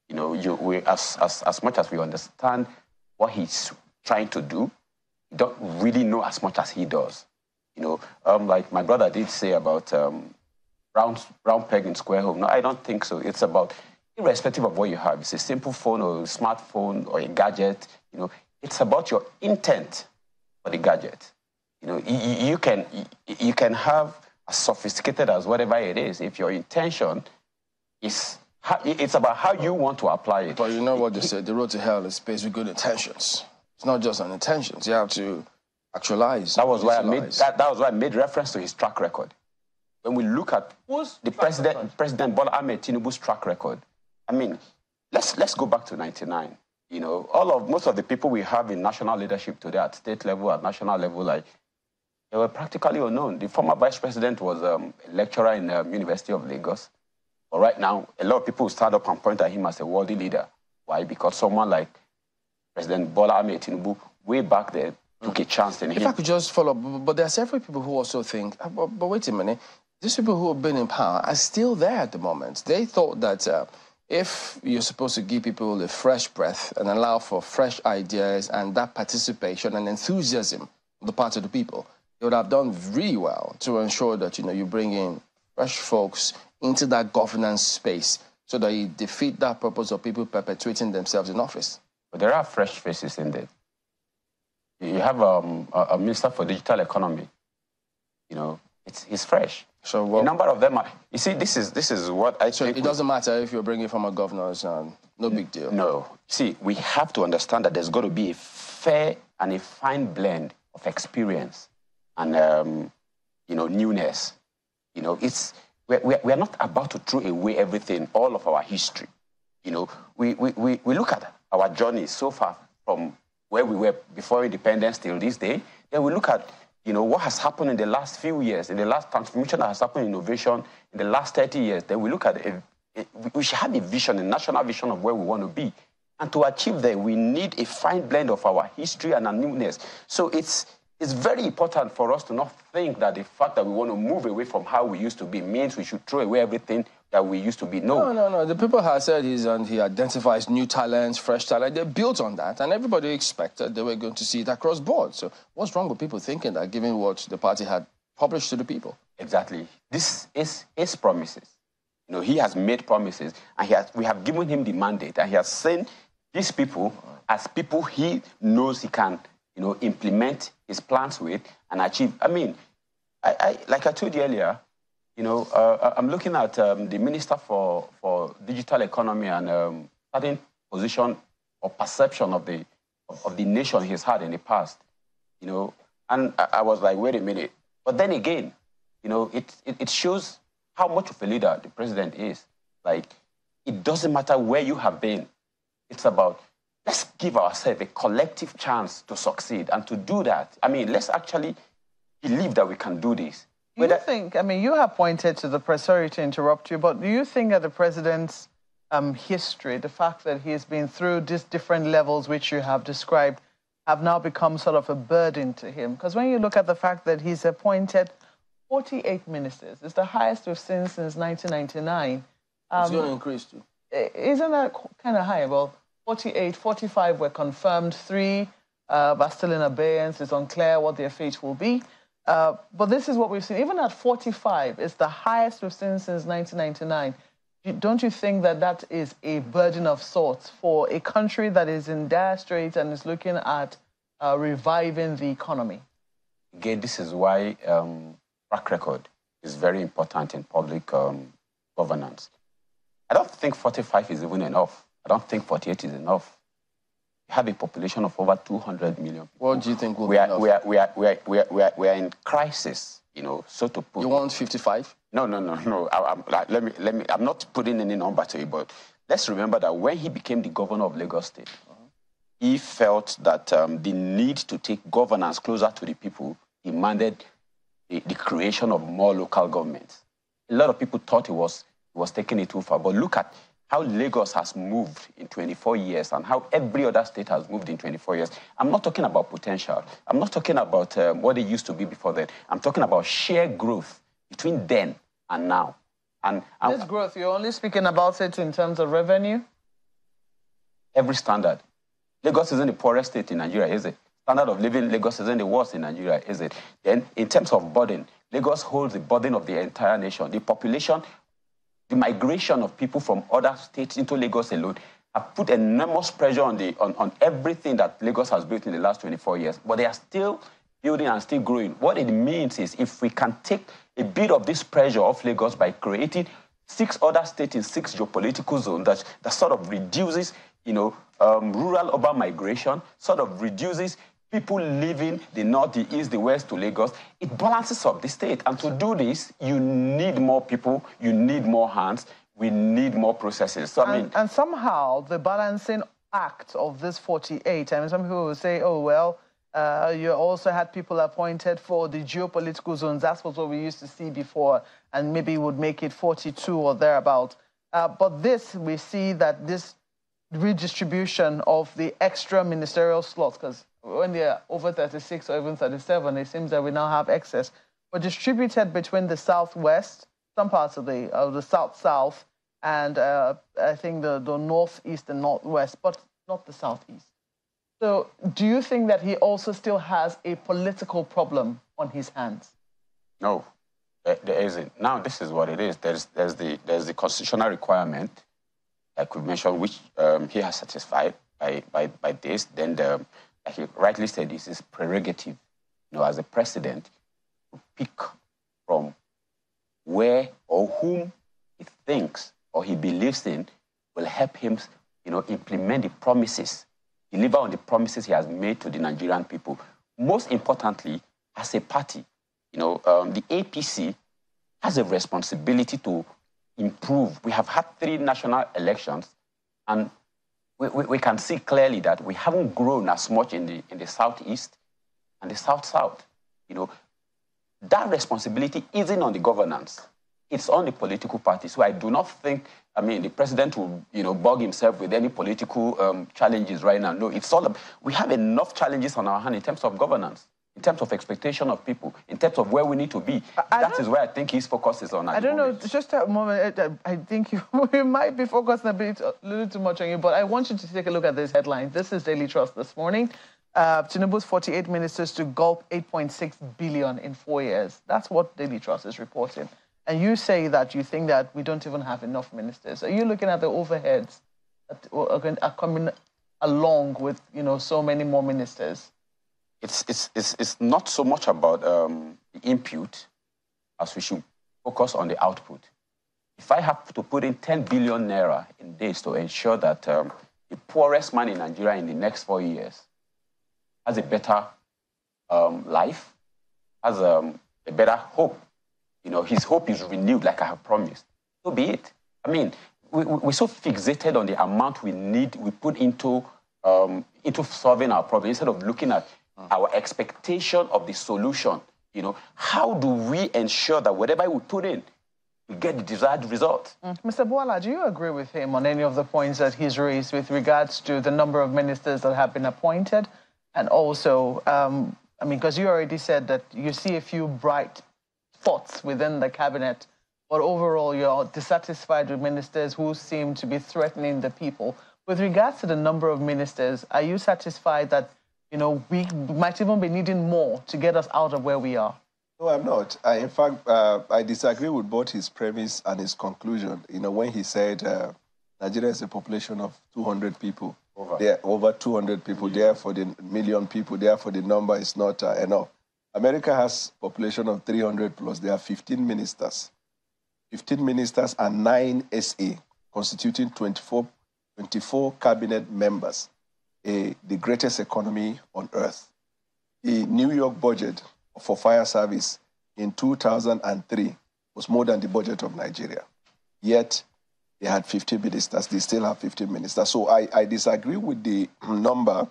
you know, you, we, as, as, as much as we understand what he's trying to do, we don't really know as much as he does. You know, um, like my brother did say about um, round, round peg in square hole. No, I don't think so. It's about, irrespective of what you have, it's a simple phone or a smartphone or a gadget, you know, it's about your intent for the gadget. You know, you, you can you can have as sophisticated as whatever it is. If your intention is, it's about how you want to apply it. But you know what they said, the road to hell is paved with good intentions. It's not just on intentions. You have to actualize. That was why I made that, that was why I made reference to his track record. When we look at Who's the president, record? President Bola Ahmed Tinubu's track record, I mean, let's let's go back to ninety-nine. You know, all of most of the people we have in national leadership today, at state level, at national level, like they were practically unknown. The former vice president was um, a lecturer in the um, University of Lagos. But right now, a lot of people stand up and point at him as a worthy leader. Why? Because someone like President Bola Ahmed Tinubu, way back there, took a chance in him. If I could just follow up, but there are several people who also think, but, but wait a minute, these people who have been in power are still there at the moment. They thought that... Uh, If you're supposed to give people a fresh breath and allow for fresh ideas and that participation and enthusiasm on the part of the people, you would have done really well to ensure that, you know, you bring in fresh folks into that governance space so that you defeat that purpose of people perpetuating themselves in office. But there are fresh faces in there. You have um, a minister for digital economy, you know, it's, it's fresh. So well, a number of them are, you see, this is, this is what I so think... So it doesn't we, matter if you're bringing from a governor, um, no big deal. No. See, we have to understand that there's got to be a fair and a fine blend of experience and, um, you know, newness. You know, it's, we're, we're, we're not about to throw away everything, all of our history. You know, we, we, we, we look at our journey so far from where we were before independence till this day, then we look at... You know, what has happened in the last few years, in the last transformation that has happened in innovation, in the last thirty years, then we look at it, it, we should have a vision, a national vision of where we want to be. And to achieve that, we need a fine blend of our history and our newness. So it's, It's very important for us to not think that the fact that we want to move away from how we used to be means we should throw away everything that we used to be. No, no, no, no. The people have said he's and he identifies new talents, fresh talent. They built on that, and everybody expected they were going to see it across board. So what's wrong with people thinking that, given what the party had published to the people? Exactly. This is his promises. You know, he has made promises, and he has, we have given him the mandate, and he has seen these people as people he knows he can, you know, implement his plans with and achieve. I mean, I, I, like I told you earlier, you know, uh, I'm looking at um, the Minister for, for Digital Economy and um, certain position or perception of the, of, of the nation he's had in the past, you know, and I, I was like, wait a minute. But then again, you know, it, it, it shows how much of a leader the president is. Like, it doesn't matter where you have been. It's about, let's give ourselves a collective chance to succeed. And to do that, I mean, let's actually believe that we can do this. Do you think, I mean, you have pointed to the press, sorry to interrupt you, but do you think that the president's um, history, the fact that he has been through these different levels which you have described, have now become sort of a burden to him? Because when you look at the fact that he's appointed forty-eight ministers, it's the highest we've seen since nineteen ninety-nine. Um, it's going to increase too. Isn't that kind of high? Well, forty-eight, forty-five were confirmed, three uh, are still in abeyance. It's unclear what their fate will be. Uh, but this is what we've seen. Even at forty-five, it's the highest we've seen since nineteen ninety-nine. Don't you think that that is a burden of sorts for a country that is in dire straits and is looking at uh, reviving the economy? Again, this is why um, track record is very important in public um, governance. I don't think forty-five is even enough. I don't think forty-eight is enough. We have a population of over two hundred million people. What do you think will we be are, enough? We are, we, are, we, are, we, are, we, are, we are in crisis, you know, so to put... You want fifty-five? No, no, no, no. I, I'm, like, let me, let me, I'm not putting any number to it, but let's remember that when he became the governor of Lagos State, uh-huh. he felt that um, the need to take governance closer to the people demanded the, the creation of more local governments. A lot of people thought it was, it was taking it too far, but look at how Lagos has moved in twenty-four years and how every other state has moved in twenty-four years. I'm not talking about potential. I'm not talking about um, what it used to be before then. I'm talking about sheer growth between then and now. And, and this growth, you're only speaking about it in terms of revenue? Every standard. Lagos isn't the poorest state in Nigeria, is it? Standard of living, Lagos isn't the worst in Nigeria, is it? Then, in terms of burden, Lagos holds the burden of the entire nation. The population... The migration of people from other states into Lagos alone have put enormous pressure on, the, on, on everything that Lagos has built in the last twenty-four years. But they are still building and still growing. What it means is if we can take a bit of this pressure off Lagos by creating six other states in six geopolitical zones, that, that sort of reduces, you know, um, rural-urban migration, sort of reduces people leaving the north, the east, the west to Lagos, it balances up the state. And to do this, you need more people, you need more hands, we need more processes. So, and, I mean, and somehow the balancing act of this forty-eight, I mean, some people will say, oh, well, uh, you also had people appointed for the geopolitical zones. That's what we used to see before, and maybe would make it forty-two or thereabout. Uh, but this, we see that this redistribution of the extra ministerial slots, because when they are over thirty-six or even thirty-seven, it seems that we now have excess, but distributed between the southwest, some parts of the of the south-south, and uh, I think the, the northeast and northwest, but not the southeast. So do you think that he also still has a political problem on his hands? No, there isn't. Now, this is what it is. There's, there's, the, there's the constitutional requirement, like we mentioned, which um, he has satisfied by, by, by this. Then the... As you rightly said, this is prerogative, you know, as a president, to pick from where or whom he thinks or he believes in will help him, you know, implement the promises, deliver on the promises he has made to the Nigerian people. Most importantly, as a party, you know, um, the A P C has a responsibility to improve. We have had three national elections, and We, we, we can see clearly that we haven't grown as much in the, in the southeast and the south-south. You know, that responsibility isn't on the governance. It's on the political party. So I do not think, I mean, the president will, you know, bog himself with any political um, challenges right now. No, it's all, we have enough challenges on our hand in terms of governance. in terms of expectation of people, in terms of where we need to be. I that is where I think his focus is on. I don't know, just a moment. I think you, we might be focusing a, bit, a little too much on you, but I want you to take a look at this headline. This is Daily Trust this morning. Uh, Tinubu's forty-eight ministers to gulp eight point six billion in four years. That's what Daily Trust is reporting. And you say that you think that we don't even have enough ministers. Are you looking at the overheads that are coming along with, you know, so many more ministers? It's, it's, it's, it's not so much about um, the input as we should focus on the output. If I have to put in ten billion naira in this to ensure that um, the poorest man in Nigeria in the next four years has a better um, life, has um, a better hope, you know, his hope is renewed like I have promised, so be it. I mean, we, we're so fixated on the amount we need, we put into, um, into solving our problem instead of looking at our expectation of the solution. You know, how do we ensure that whatever we put in, we get the desired result? Mm. Mister Bwala, do you agree with him on any of the points that he's raised with regards to the number of ministers that have been appointed? And also, um, I mean, because you already said that you see a few bright thoughts within the cabinet, but overall you're dissatisfied with ministers who seem to be threatening the people. With regards to the number of ministers, are you satisfied that, you know, we might even be needing more to get us out of where we are? No, I'm not. I, in fact, uh, I disagree with both his premise and his conclusion. You know, when he said uh, Nigeria is a population of two hundred people. Over. There, over two hundred people, mm-hmm. Therefore the million people, therefore the number is not uh, enough. America has a population of three hundred plus. There are fifteen ministers. fifteen ministers and nine S A, constituting twenty-four, twenty-four cabinet members. A, the greatest economy on earth. The New York budget for fire service in two thousand three was more than the budget of Nigeria. Yet, they had fifty ministers. They still have fifty ministers. So I, I disagree with the number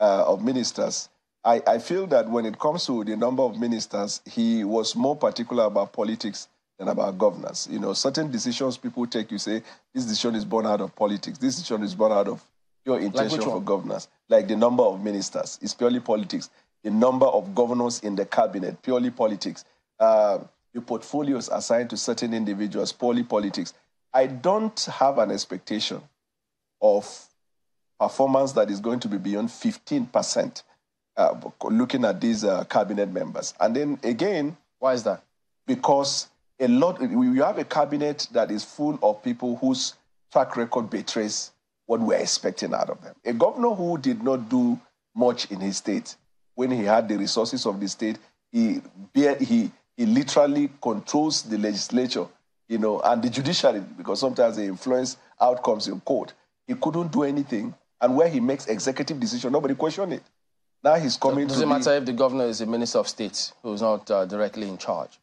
uh, of ministers. I, I feel that when it comes to the number of ministers, he was more particular about politics than about governance. You know, certain decisions people take, you say, this decision is born out of politics. This decision is born out of your intention for governance, like the number of ministers, is purely politics. The number of governors in the cabinet, purely politics. Uh, the portfolios assigned to certain individuals, purely politics. I don't have an expectation of performance that is going to be beyond fifteen percent uh, looking at these uh, cabinet members. And then again... Why is that? Because a lot, we have a cabinet that is full of people whose track record betrays what we're expecting out of them. A governor who did not do much in his state, when he had the resources of the state, he, he, he literally controls the legislature, you know, and the judiciary, because sometimes they influence outcomes in court. He couldn't do anything, and where he makes executive decision, nobody questioned it. Now he's coming so, does to... Does it matter if the governor is a minister of state who's not uh, directly in charge?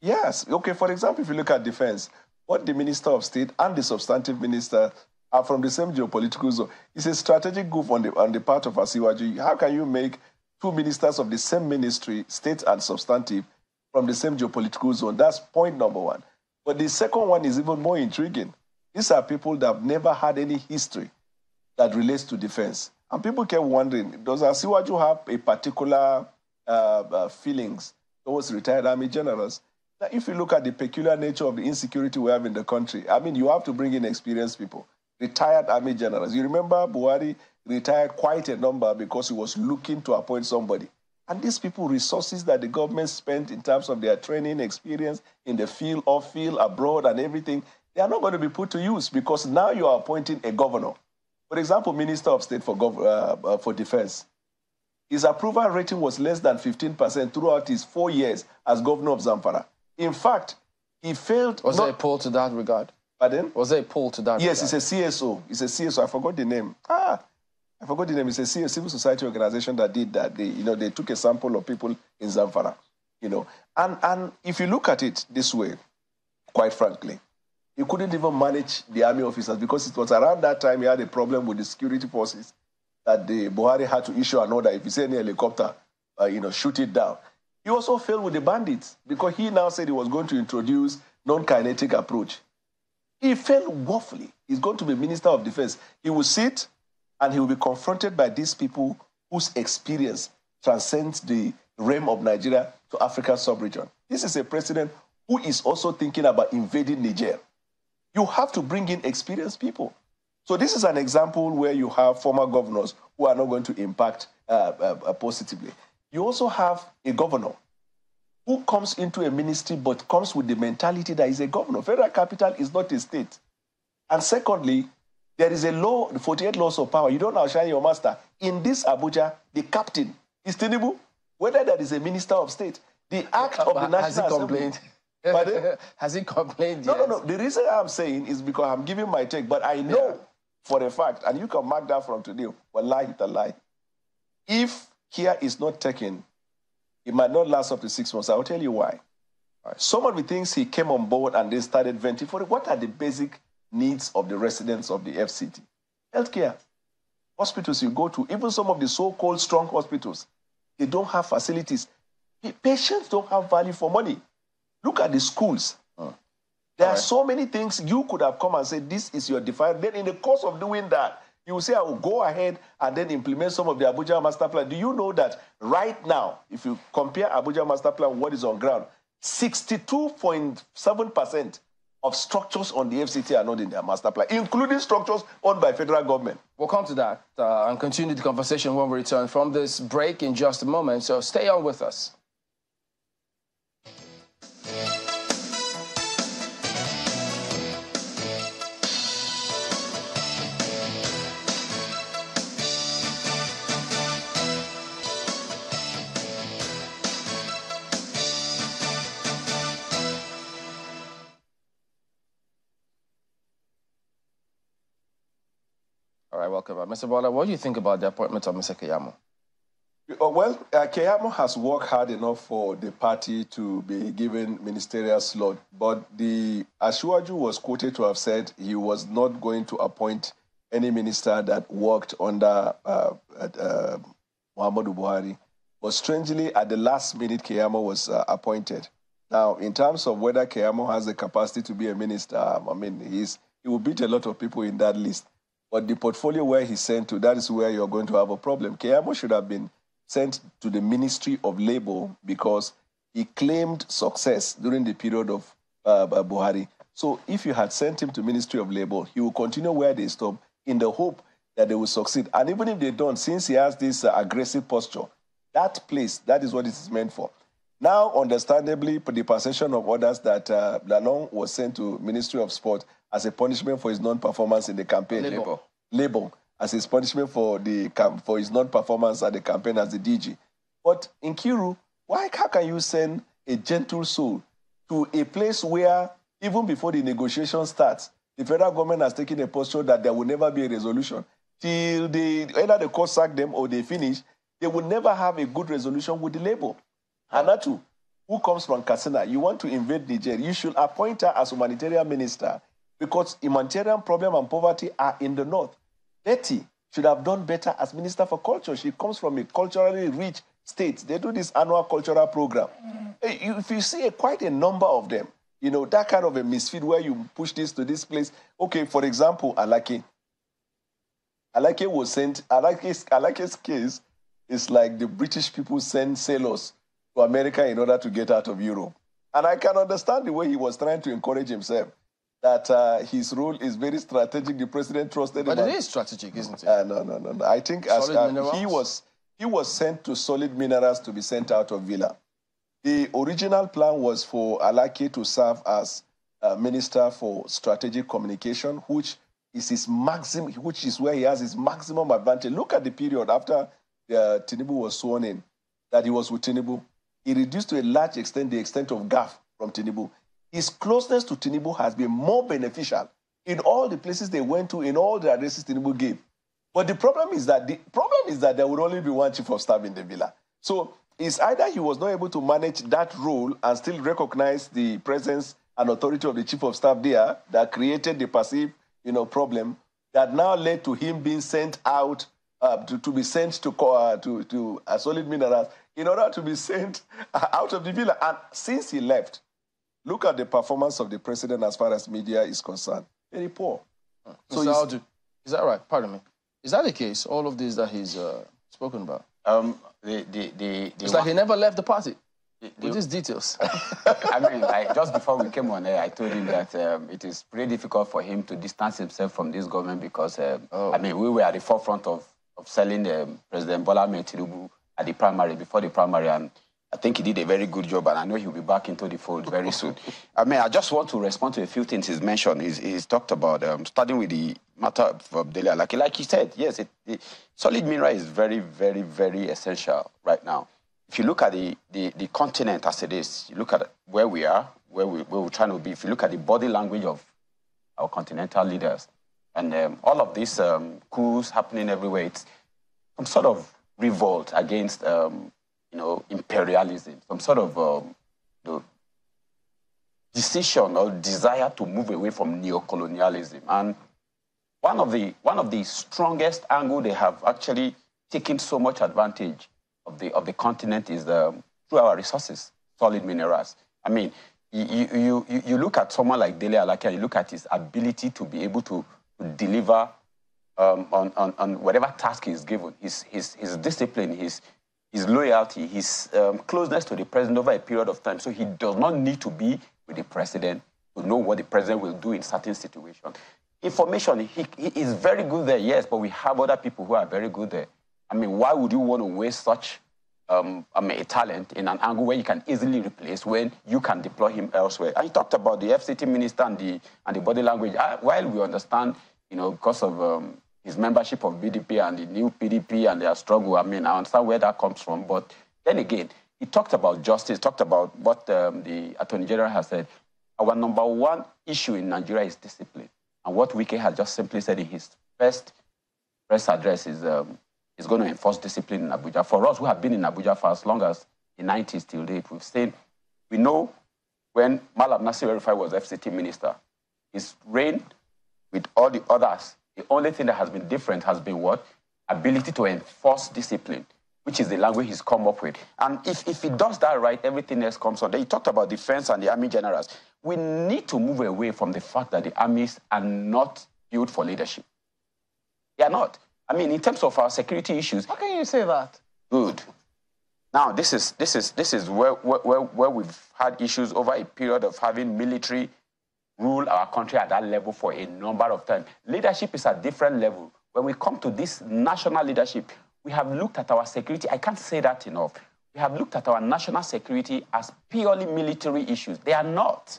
Yes. Okay, for example, if you look at defense, what the minister of state and the substantive minister... are from the same geopolitical zone. It's a strategic goof on the, on the part of Asiwaju. How can you make two ministers of the same ministry, state and substantive, from the same geopolitical zone? That's point number one. But the second one is even more intriguing. These are people that have never had any history that relates to defense. And people kept wondering, does Asiwaju have a particular uh, uh, feelings towards retired army generals? Now, if you look at the peculiar nature of the insecurity we have in the country, I mean, you have to bring in experienced people. Retired army generals. You remember Buhari retired quite a number because he was looking to appoint somebody. And these people, resources that the government spent in terms of their training, experience in the field, off field, abroad and everything, they are not going to be put to use because now you are appointing a governor. For example, Minister of State for, uh, for Defense. His approval rating was less than fifteen percent throughout his four years as governor of Zamfara. In fact, he failed... Was there a poll to that regard? Pardon? Was there a poll to that? Yes, regard? It's a C S O. It's a C S O. I forgot the name. Ah, I forgot the name. It's a C S O, civil society organization that did that. They, you know, they took a sample of people in Zamfara, you know. And, and if you look at it this way, quite frankly, you couldn't even manage the army officers because it was around that time he had a problem with the security forces that the Buhari had to issue an order. If you see any helicopter, uh, you know, shoot it down. He also failed with the bandits because he now said he was going to introduce non-kinetic approach. He failed woefully. He's going to be Minister of Defense. He will sit and he will be confronted by these people whose experience transcends the realm of Nigeria to African sub-region. This is a president who is also thinking about invading Niger. You have to bring in experienced people. So this is an example where you have former governors who are not going to impact uh, uh, positively. You also have a governor who comes into a ministry but comes with the mentality that is a governor. Federal capital is not a state. And secondly, there is a law, the forty-eight laws of power. You don't outshine your master. In this Abuja, the captain is Tinubu, whether that is a minister of state. The act of the National Has he complained? Assembly, Has he complained? No, yes. no, no. The reason I'm saying is because I'm giving my take, but I know yeah. for a fact, and you can mark that from today, wallahi tallahi, if care is not taken, it might not last up to six months. I will tell you why. Right. Some of the things he came on board and they started venting for it. What are the basic needs of the residents of the F C T? Healthcare, hospitals you go to, even some of the so-called strong hospitals, they don't have facilities. The patients don't have value for money. Look at the schools. Mm. There All are right. so many things you could have come and said, this is your defiant. Then in the course of doing that, you will say, I will go ahead and then implement some of the Abuja Master Plan. Do you know that right now, if you compare Abuja Master Plan with what is on ground, sixty-two point seven percent of structures on the F C T are not in their master plan, including structures owned by federal government. We'll come to that uh, and continue the conversation when we return from this break in just a moment. So stay on with us. Mister Bwala, what do you think about the appointment of Mister Keyamo? Well, uh, Keyamo has worked hard enough for the party to be given ministerial slot, but the Asiwaju was quoted to have said he was not going to appoint any minister that worked under uh, uh, Muhammadu Buhari. But strangely, at the last minute, Keyamo was uh, appointed. Now, in terms of whether Keyamo has the capacity to be a minister, I mean, he's, he will beat a lot of people in that list. But the portfolio where he's sent to, that is where you're going to have a problem. Keyamo should have been sent to the Ministry of Labor because he claimed success during the period of uh, Buhari. So if you had sent him to Ministry of Labor, he will continue where they stop in the hope that they will succeed. And even if they don't, since he has this uh, aggressive posture, that place, that is what it is meant for. Now, understandably, the perception of others that uh, Lalong was sent to Ministry of Sport as a punishment for his non-performance in the campaign. Labor. Labor. As his punishment for the for his non-performance at the campaign as the D G. But in Kiru, why how can you send a gentle soul to a place where, even before the negotiation starts, the federal government has taken a posture that there will never be a resolution? Till they, either the court sack them or they finish, they will never have a good resolution with the Labor. Anatu, who comes from Katsina, you want to invade Niger, you should appoint her as humanitarian minister because humanitarian problem and poverty are in the north. Betty should have done better as Minister for Culture. She comes from a culturally rich state. They do this annual cultural program. Mm-hmm. If you see a, quite a number of them, you know, that kind of a misfit where you push this to this place. Okay, for example, Alake. Alake was sent, Alake's, Alake's case is like the British people send sailors to America in order to get out of Europe. And I can understand the way he was trying to encourage himself, that uh, his role is very strategic. The president trusted him. But it is strategic, isn't it? Uh, no, no, no, no. I think as, uh, he was he was sent to Solid Minerals to be sent out of Villa. The original plan was for Alake to serve as uh, Minister for Strategic Communication, which is his maximum, which is where he has his maximum advantage. Look at the period after uh, Tinubu was sworn in, that he was with Tinubu. He reduced to a large extent the extent of gaffe from Tinubu. His closeness to Tinubu has been more beneficial in all the places they went to, in all the addresses Tinubu gave. But the problem is that the problem is that there would only be one chief of staff in the villa. So it's either he was not able to manage that role and still recognize the presence and authority of the chief of staff there that created the perceived, you know, problem that now led to him being sent out uh, to, to be sent to uh, to to uh, Solid Minerals, in order to be sent out of the villa. And since he left, look at the performance of the president as far as media is concerned. Very poor. Mm. So Mister Audu, is that right? Pardon me. Is that the case, all of this that he's uh, spoken about? Um, The, the, the, the it's like he never left the party. The, the, with these details. I mean, I, just before we came on air, I told him that um, it is pretty difficult for him to distance himself from this government because, um, oh. I mean, we were at the forefront of, of selling um, President Bola Ahmed Tinubu at the primary, before the primary, and I think he did a very good job, and I know he'll be back into the fold very soon. I mean, I just want to respond to a few things he's mentioned. He's, he's talked about, um, starting with the matter of Abdulsalami. Like, like he said, yes, it, the solid mineral is very, very, very essential right now. If you look at the, the, the continent as it is, you look at where we are, where, we, where we're trying to be, if you look at the body language of our continental leaders, and um, all of these um, coups happening everywhere, it's some sort of revolt against, um, you know, imperialism, some sort of um, you know, decision or desire to move away from neocolonialism. And one of the, one of the strongest angles they have actually taken so much advantage of the, of the continent is the, through our resources, solid minerals. I mean, you, you, you, you look at someone like Dele Alaki, you look at his ability to be able to deliver um, on, on, on whatever task he's given, his, his, his discipline, his, his loyalty, his um, closeness to the president over a period of time. So he does not need to be with the president to know what the president will do in certain situations. Information, he, he is very good there, yes, but we have other people who are very good there. I mean, why would you want to waste such um, I mean, a talent in an angle where you can easily replace when you can deploy him elsewhere? And you talked about the F C T minister and the, and the body language. I, while we understand, you know, because of um, his membership of B D P and the new P D P and their struggle, I mean, I understand where that comes from. But then again, he talked about justice, talked about what um, the Attorney General has said. Our number one issue in Nigeria is discipline. And what Wike has just simply said in his first press address is... Um, is going to enforce discipline in Abuja. For us, who have been in Abuja for as long as the nineties till date, we've seen, we know when Malam Nasir El-Rufai was F C T minister, his reign with all the others, the only thing that has been different has been what? Ability to enforce discipline, which is the language he's come up with. And if, if he does that right, everything else comes on. Then you talked about defense and the army generals. We need to move away from the fact that the armies are not built for leadership. They are not. I mean, in terms of our security issues... How can you say that? Good. Now, this is, this is, this is where, where, where we've had issues over a period of having military rule our country at that level for a number of times. Leadership is a different level. When we come to this national leadership, we have looked at our security. I can't say that enough. We have looked at our national security as purely military issues. They are not.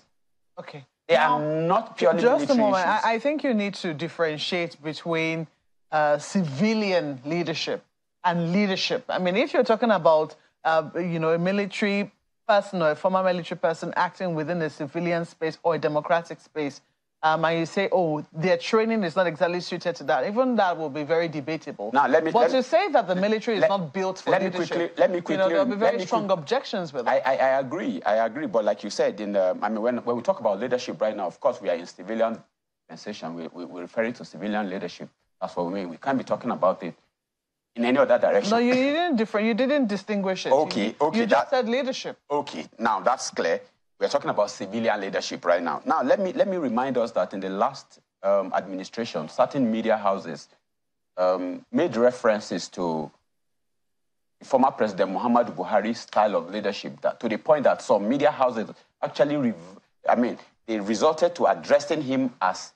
Okay. They now, are not purely military issues. Just a moment. I, I think you need to differentiate between... Uh, civilian leadership and leadership. I mean, if you're talking about, uh, you know, a military person or a former military person acting within a civilian space or a democratic space, um, and you say, oh, their training is not exactly suited to that, even that will be very debatable. Now, let me, but let to me, say that the military is let, not built for let leadership, me quickly, let me quickly, you know, there will be very strong quick, objections with that. I, I, I agree, I agree, but like you said, in, um, I mean, when, when we talk about leadership right now, of course, we are in civilian sensation, we, we, we're referring to civilian leadership. That's what we mean. We can't be talking about it in any other direction. No, you didn't different. You didn't distinguish it. Okay, you, okay. You just that, said leadership. Okay, now that's clear. We're talking about civilian leadership right now. Now, let me, let me remind us that in the last um, administration, certain media houses um, made references to former President Muhammadu Buhari's style of leadership, that, to the point that some media houses actually, rev I mean, they resorted to addressing him as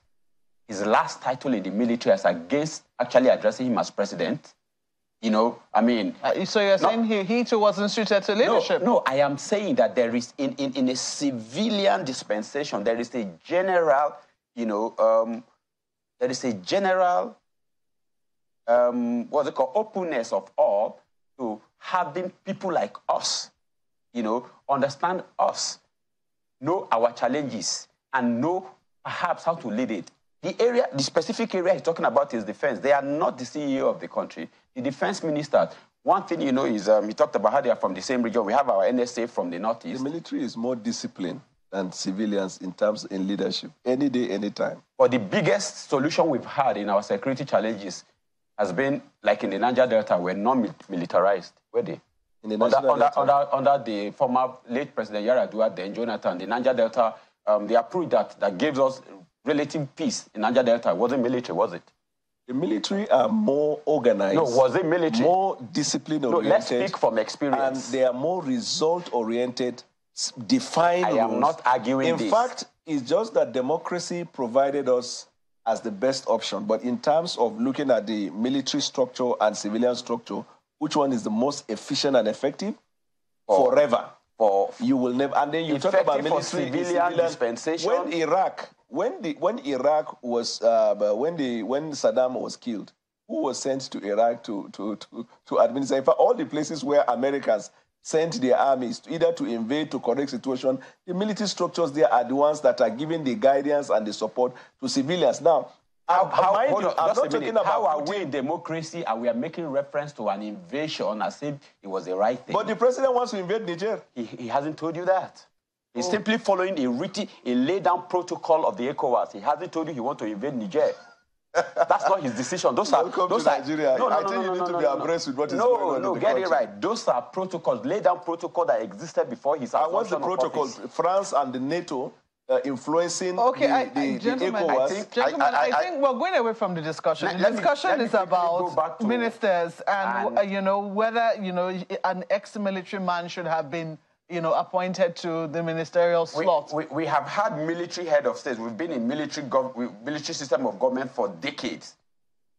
his last title in the military as against actually addressing him as president. You know, I mean... Uh, so you're not saying he, he too wasn't suited to leadership? No, no, I am saying that there is, in, in, in a civilian dispensation, there is a general, you know, um, there is a general, um, what's it called, openness of all to having people like us, you know, understand us, know our challenges, and know perhaps how to lead it. The area, the specific area he's talking about is defense. They are not the C E O of the country. The defense minister, one thing you know is, um, he talked about how they are from the same region. We have our N S A from the northeast. The military is more disciplined than civilians in terms in leadership, any day, any time. But the biggest solution we've had in our security challenges has been, like in the Niger Delta, we're non-militarized, were they? In the under, under, under, under the former late President Yar'Adua, then Jonathan, the Niger Delta, um, they approved that, that gives us relative peace in Niger Delta. It wasn't military, was it? The military are more organized. No, was it military? More discipline-oriented. No, let's speak from experience. And they are more result-oriented, defined I am rules. Not arguing in this. In fact, it's just that democracy provided us as the best option. But in terms of looking at the military structure and civilian structure, which one is the most efficient and effective? For, Forever. For, you will never... And then you talk about military... Civilian, civilian dispensation. When Iraq... When the when Iraq was uh, when the when Saddam was killed, who was sent to Iraq to to to, to administer? In fact, all the places where Americans sent their armies to either to invade to correct situation, the military structures there are the ones that are giving the guidance and the support to civilians. Now, how, how, mind hold you, on, I'm not talking about how are we in democracy and we are making reference to an invasion as if it was the right thing. But the president wants to invade Niger. He, he hasn't told you that. He's oh. simply following a written, a laid-down protocol of the ECOWAS. He hasn't told you he wants to invade Niger. That's not his decision. Those are... Welcome those to are, Nigeria. No, no, I no, think no, you no, need no, to no, be abreast no. with what is no, going on in No, no, get country. It right. Those are protocols, laid-down protocol that existed before his assumption. And what's the protocol? France and the NATO uh, influencing okay, the, I, the, gentlemen, the ECOWAS. I think, gentlemen, I, I, I, I think we're going away from the discussion. Let, the let discussion me, is about ministers and, and, you know, whether, you know, an ex-military man should have been... you know, appointed to the ministerial slot. We, we, we have had military head of states. We've been in military military system of government for decades.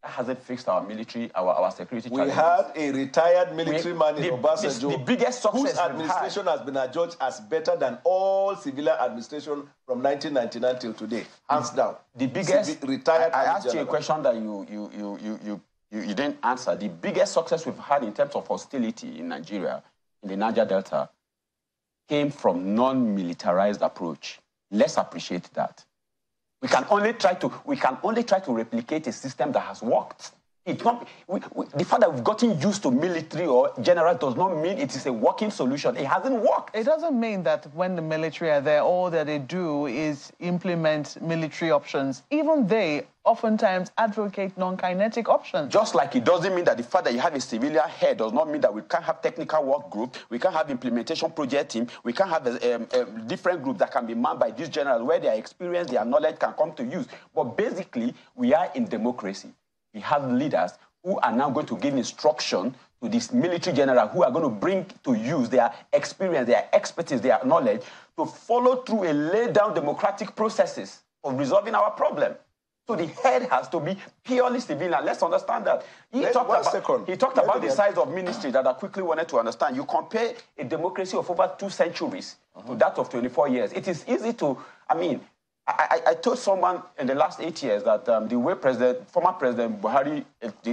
That hasn't fixed our military, our, our security challenges. We had a retired military we, man in Obasanjo, the biggest success whose administration has been adjudged as better than all civilian administration from nineteen ninety-nine till today, hands down. The biggest... Retired I, I asked you a question that you you, you, you, you, you you didn't answer. The biggest success we've had in terms of hostility in Nigeria, in the Niger Delta, came from non-militarized approach. Let's appreciate that. We can only try to we can only try to replicate a system that has worked. It not we, we, the fact that we've gotten used to military or generals does not mean it is a working solution. It hasn't worked. It doesn't mean that when the military are there, all that they do is implement military options. Even they oftentimes advocate non-kinetic options. Just like it doesn't mean that the fact that you have a civilian head does not mean that we can't have technical work group, we can't have implementation project team, we can't have a, um, a different groups that can be manned by these generals where their experience, their knowledge can come to use. But basically, we are in democracy. We have leaders who are now going to give instruction to this military general who are going to bring to use their experience, their expertise, their knowledge to follow through a laid-down democratic processes of resolving our problem. So the head has to be purely civilian. Let's understand that. He Let's, talked about, second. He talked about the size of ministry that I quickly wanted to understand. You compare a democracy of over two centuries uh-huh. to that of twenty-four years. It is easy to, I mean, I, I told someone in the last eight years that um, the way President, former President Buhari,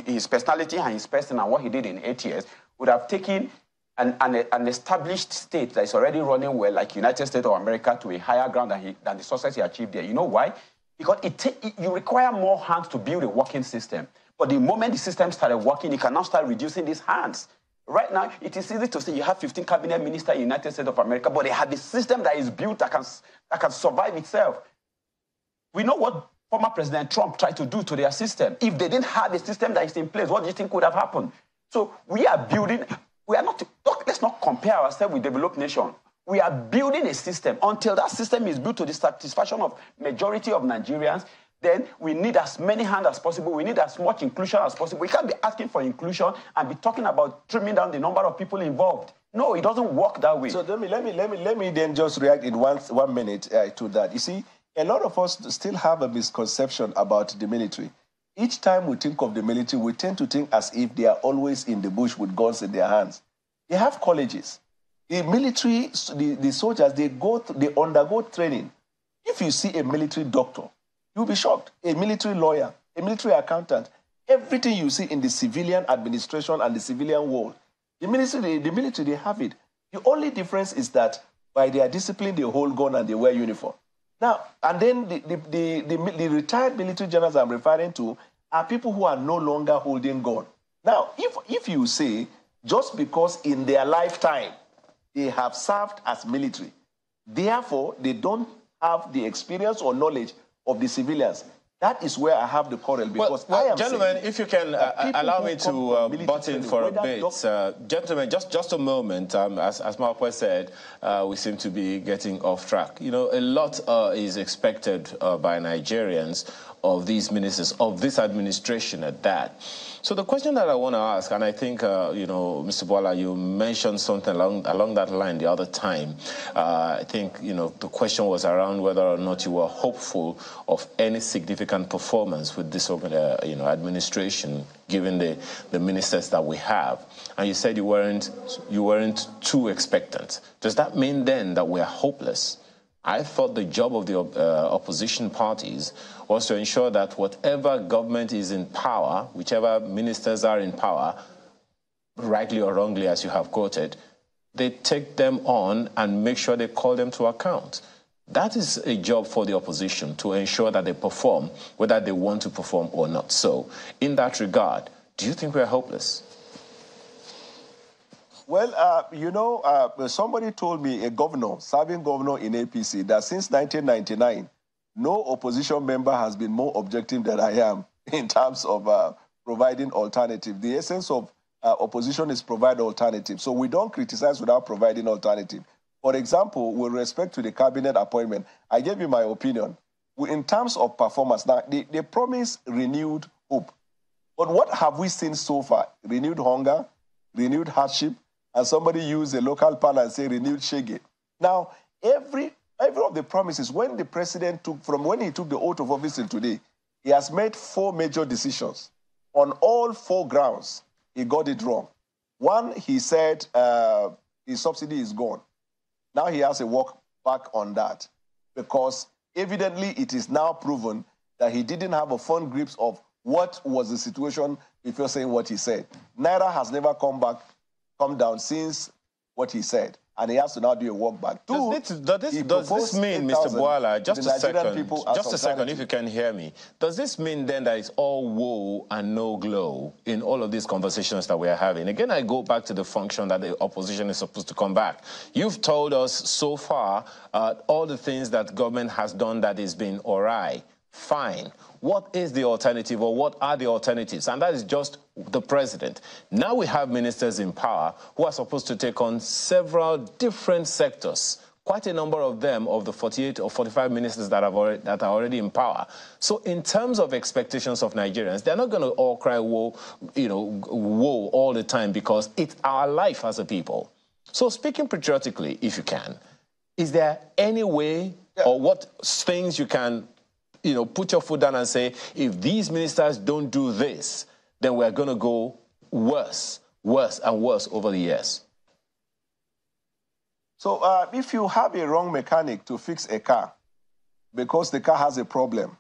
his personality and his person and what he did in eight years would have taken an, an, an established state that is already running well, like United States of America, to a higher ground than, he, than the success he achieved there. You know why? Because it, it, you require more hands to build a working system. But the moment the system started working, you can now start reducing these hands. Right now, it is easy to say you have fifteen cabinet ministers in the United States of America, but they have a system that is built that can, that can survive itself. We know what former President Trump tried to do to their system. If they didn't have a system that is in place, what do you think would have happened? So we are building, we are not, let's not compare ourselves with developed nations. We are building a system. Until that system is built to the satisfaction of majority of Nigerians, then we need as many hands as possible. We need as much inclusion as possible. We can't be asking for inclusion and be talking about trimming down the number of people involved. No, it doesn't work that way. So let me, let me, let me, let me then just react in one, one minute uh, to that. You see, a lot of us still have a misconception about the military. Each time we think of the military, we tend to think as if they are always in the bush with guns in their hands. They have colleges. The military, the, the soldiers, they, go th they undergo training. If you see a military doctor, you'll be shocked. A military lawyer, a military accountant, everything you see in the civilian administration and the civilian world, the military, the military, they have it. The only difference is that by their discipline, they hold gun and they wear uniform. Now, and then the, the, the, the, the retired military generals I'm referring to are people who are no longer holding gun. Now, if, if you say, just because in their lifetime they have served as military, therefore they don't have the experience or knowledge of the civilians, that is where I have the quarrel. Because well, well, I am gentlemen, saying if you can uh, allow me to uh, butt in for a bit. Uh, gentlemen, just, just a moment. Um, as as Maupe said, uh, we seem to be getting off track. You know, a lot uh, is expected uh, by Nigerians of these ministers, of this administration at that. So the question that I want to ask, and I think, uh, you know, Mister Bwala, you mentioned something along, along that line the other time. Uh, I think, you know, the question was around whether or not you were hopeful of any significant performance with this, uh, you know, administration, given the, the ministers that we have. And you said you weren't, you weren't too expectant. Does that mean then that we're hopeless? I thought the job of the uh, opposition parties was to ensure that whatever government is in power, whichever ministers are in power, rightly or wrongly, as you have quoted, they take them on and make sure they call them to account. That is a job for the opposition, to ensure that they perform, whether they want to perform or not. So, in that regard, do you think we are hopeless? Well, uh, you know, uh, somebody told me, a governor, serving governor in A P C, that since nineteen ninety-nine, no opposition member has been more objective than I am in terms of uh, providing alternative. The essence of uh, opposition is provide alternative. So we don't criticize without providing alternative. For example, with respect to the cabinet appointment, I gave you my opinion. In terms of performance, now, they, they promise renewed hope. But what have we seen so far? Renewed hunger, renewed hardship. And somebody used a local parlance and say renewed shege. Now, every, every of the promises, when the president took, from when he took the oath of office till today, he has made four major decisions. On all four grounds, he got it wrong. One, he said uh, his subsidy is gone. Now he has a walk back on that because evidently it is now proven that he didn't have a firm grip of what was the situation if you're saying what he said. Naira has never come back. Come down since what he said, and he has to now do a walk back. Two, does this, does this, does this mean, Mister Bwala, just a second, just a second, if you can hear me, does this mean then that it's all woe and no glow in all of these conversations that we are having? Again, I go back to the function that the opposition is supposed to come back. You've told us so far uh, all the things that government has done that has been all right, fine. What is the alternative, or what are the alternatives? And that is just the president. Now we have ministers in power who are supposed to take on several different sectors, quite a number of them, of the forty-eight or forty-five ministers that, have already, that are already in power. So in terms of expectations of Nigerians, they're not going to all cry woe, you know, woe all the time, because it's our life as a people. So speaking patriotically, if you can, is there any way yeah. or what things you can... you know, put your foot down and say, if these ministers don't do this, then we're going to go worse, worse and worse over the years? So uh, if you have a wrong mechanic to fix a car because the car has a problem,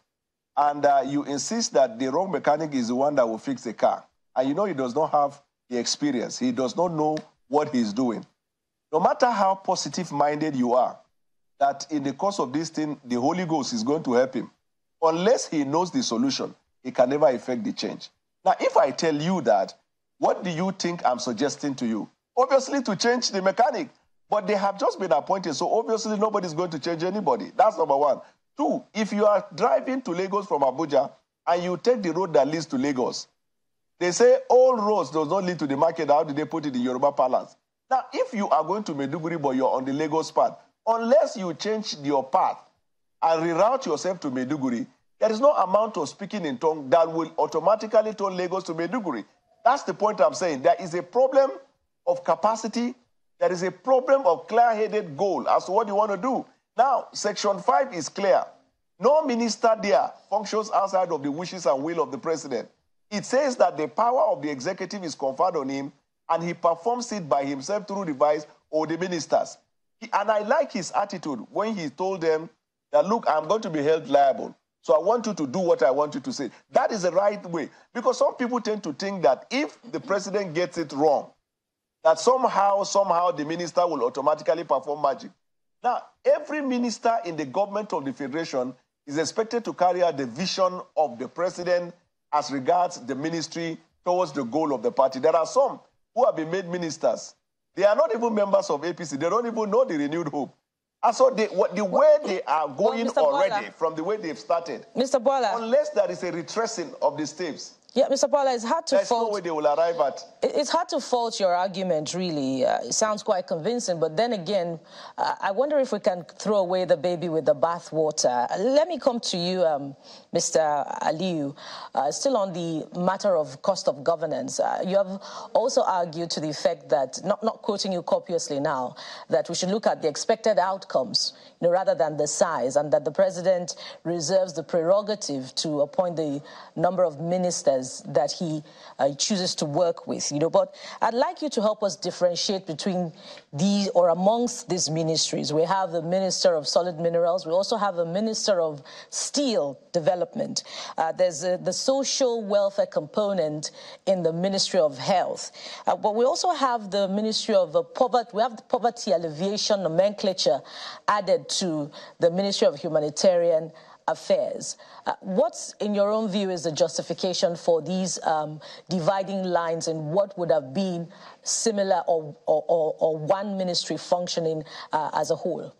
and uh, you insist that the wrong mechanic is the one that will fix the car, and you know he does not have the experience, he does not know what he's doing, no matter how positive-minded you are, that in the course of this thing, the Holy Ghost is going to help him. Unless he knows the solution, he can never effect the change. Now, if I tell you that, what do you think I'm suggesting to you? Obviously, to change the mechanic. But they have just been appointed, so obviously nobody's going to change anybody. That's number one. Two, if you are driving to Lagos from Abuja and you take the road that leads to Lagos, they say all roads does not lead to the market. How did they put it in Yoruba parlance? Now, if you are going to Maiduguri, but you're on the Lagos path, unless you change your path and reroute yourself to Maiduguri, there is no amount of speaking in tongue that will automatically turn Lagos to Maiduguri. That's the point I'm saying. There is a problem of capacity. There is a problem of clear-headed goal as to what you want to do. Now, Section five is clear. No minister there functions outside of the wishes and will of the president. It says that the power of the executive is conferred on him, and he performs it by himself through the vice or the ministers. He, and I like his attitude when he told them that, look, I'm going to be held liable, so I want you to do what I want you to say. That is the right way. Because some people tend to think that if the president gets it wrong, that somehow, somehow the minister will automatically perform magic. Now, every minister in the government of the federation is expected to carry out the vision of the president as regards the ministry towards the goal of the party. There are some who have been made ministers. They are not even members of A P C. They don't even know the renewed hope. And so they, what, the way they are going well, already, Bwala, from the way they've started, Mister Bwala, unless there is a retracing of the steps, Yeah, Mister Bwala, it's hard to There's fault... There's no way they will arrive at... It's hard to fault your argument, really. Uh, it sounds quite convincing, but then again, uh, I wonder if we can throw away the baby with the bathwater. Let me come to you, um, Mister Aliyu, uh, still on the matter of cost of governance. Uh, you have also argued to the effect that, not, not quoting you copiously now, that we should look at the expected outcomes, you know, rather than the size, and that the president reserves the prerogative to appoint the number of ministers that he uh, chooses to work with, you know. But I'd like you to help us differentiate between these or amongst these ministries. We have the Minister of Solid Minerals. We also have the Minister of Steel Development. Uh, there's uh, the social welfare component in the Ministry of Health. Uh, but we also have the Ministry of uh, Poverty. We have the Poverty Alleviation Nomenclature added to the Ministry of Humanitarian Affairs. Uh, what's, in your own view, is the justification for these um, dividing lines, and what would have been similar or, or, or, or one ministry functioning uh, as a whole?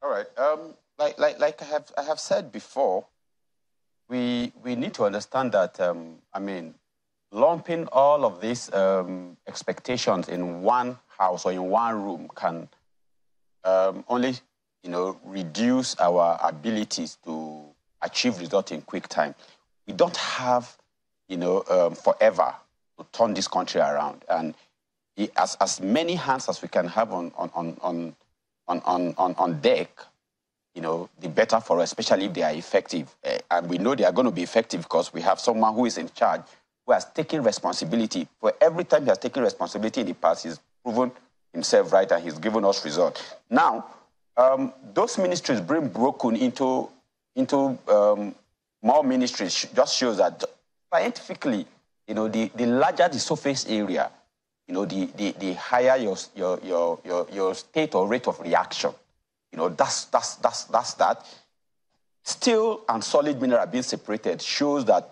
All right. Um, like like, like I, have, I have said before, we, we need to understand that, um, I mean, lumping all of these um, expectations in one house or in one room can um, only... you know, reduce our abilities to achieve results in quick time. We don't have, you know, um, forever to turn this country around. And it, as, as many hands as we can have on, on, on, on, on, on, on deck, you know, the better for us, especially if they are effective. And we know they are going to be effective because we have someone who is in charge, who has taken responsibility. For every time he has taken responsibility in the past, he's proven himself right and he's given us results. Now, Um, those ministries being broken into, into um, more ministries just shows that scientifically, you know, the, the larger the surface area, you know, the, the, the higher your, your, your, your, your state or rate of reaction. You know, that's, that's, that's, that's that. Steel and solid mineral being separated shows that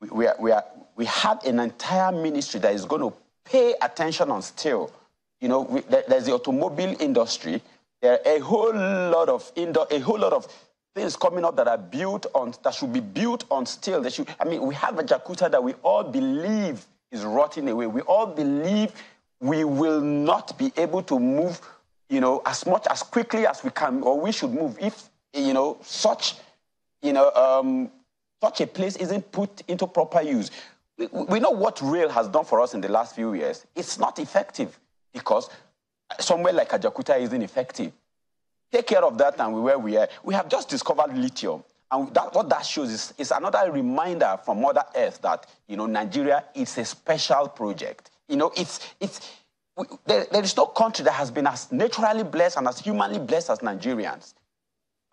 we, we, are, we, are, we have an entire ministry that is going to pay attention on steel. You know, we, there, there's the automobile industry. There are a whole lot of indoor, a whole lot of things coming up that are built on, that should be built on steel. They should, I mean, we have a Jakarta that we all believe is rotting away. We all believe we will not be able to move, you know, as much as quickly as we can, or we should move if, you know, such, you know, um, such a place isn't put into proper use. We, we know what rail has done for us in the last few years. It's not effective because somewhere like Ajakuta isn't effective. Take care of that and where we are. We have just discovered lithium. And that, what that shows is, is another reminder from Mother Earth that, you know, Nigeria is a special project. You know, it's, it's, we, there, there is no country that has been as naturally blessed and as humanly blessed as Nigerians,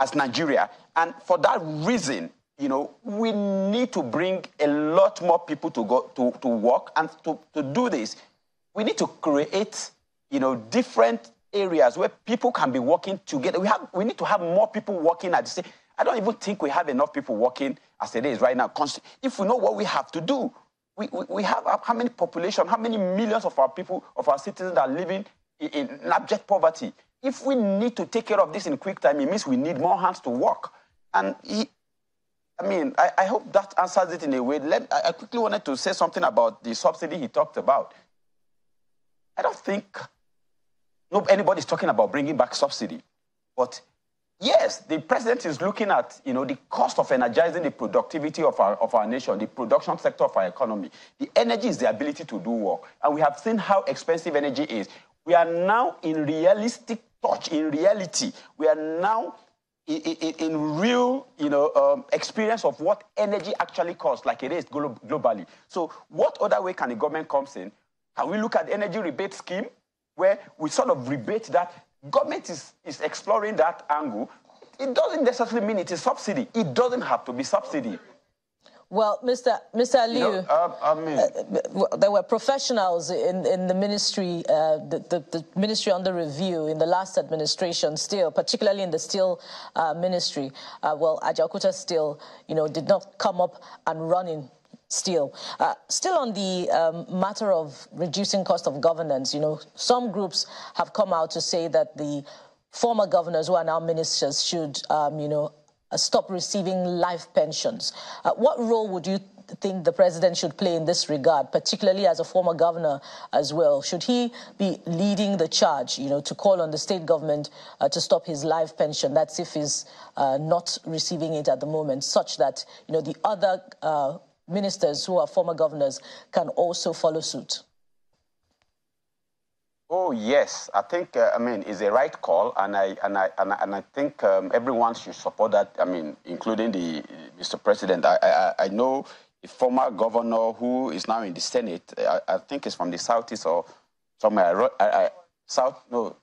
as Nigeria. And for that reason, you know, we need to bring a lot more people to, go, to, to work. And to, to do this, we need to create... you know, different areas where people can be working together. We have, we need to have more people working at the same. I don't even think we have enough people working as it is right now. If we know what we have to do, we, we, we have how many population, how many millions of our people, of our citizens are living in, in abject poverty. If we need to take care of this in quick time, it means we need more hands to work. And he, I mean, I, I hope that answers it in a way. Let, I quickly wanted to say something about the subsidy he talked about. I don't think... No, anybody's talking about bringing back subsidy. But yes, the president is looking at, you know, the cost of energizing the productivity of our, of our nation, the production sector of our economy. The energy is the ability to do work. And we have seen how expensive energy is. We are now in realistic touch, in reality. We are now in, in, in real, you know, um, experience of what energy actually costs, like it is glo- globally. So what other way can the government come in? Can we look at the energy rebate scheme? Where we sort of rebate that. Government is, is exploring that angle. It doesn't necessarily mean it is subsidy. It doesn't have to be subsidy. Well, Mister Mister Aliyu, you know, uh, I mean, uh, there were professionals in, in the ministry, uh, the, the, the ministry under review in the last administration still, particularly in the steel uh, ministry. Uh, well, Ajakuta Steel, you know, did not come up and running. Still, uh, still on the um, matter of reducing cost of governance, you know, some groups have come out to say that the former governors who are now ministers should, um, you know, uh, stop receiving life pensions. Uh, what role would you think the president should play in this regard, particularly as a former governor as well? Should he be leading the charge, you know, to call on the state government uh, to stop his life pension? That's if he's uh, not receiving it at the moment, such that, you know, the other uh, ministers who are former governors can also follow suit. Oh yes, I think uh, I mean it's a right call, and I and I and I, and I think um, everyone should support that. I mean, including the Mister President. I I, I know. A former governor who is now in the Senate, I, I think is from the southeast or somewhere, I, I, south, no,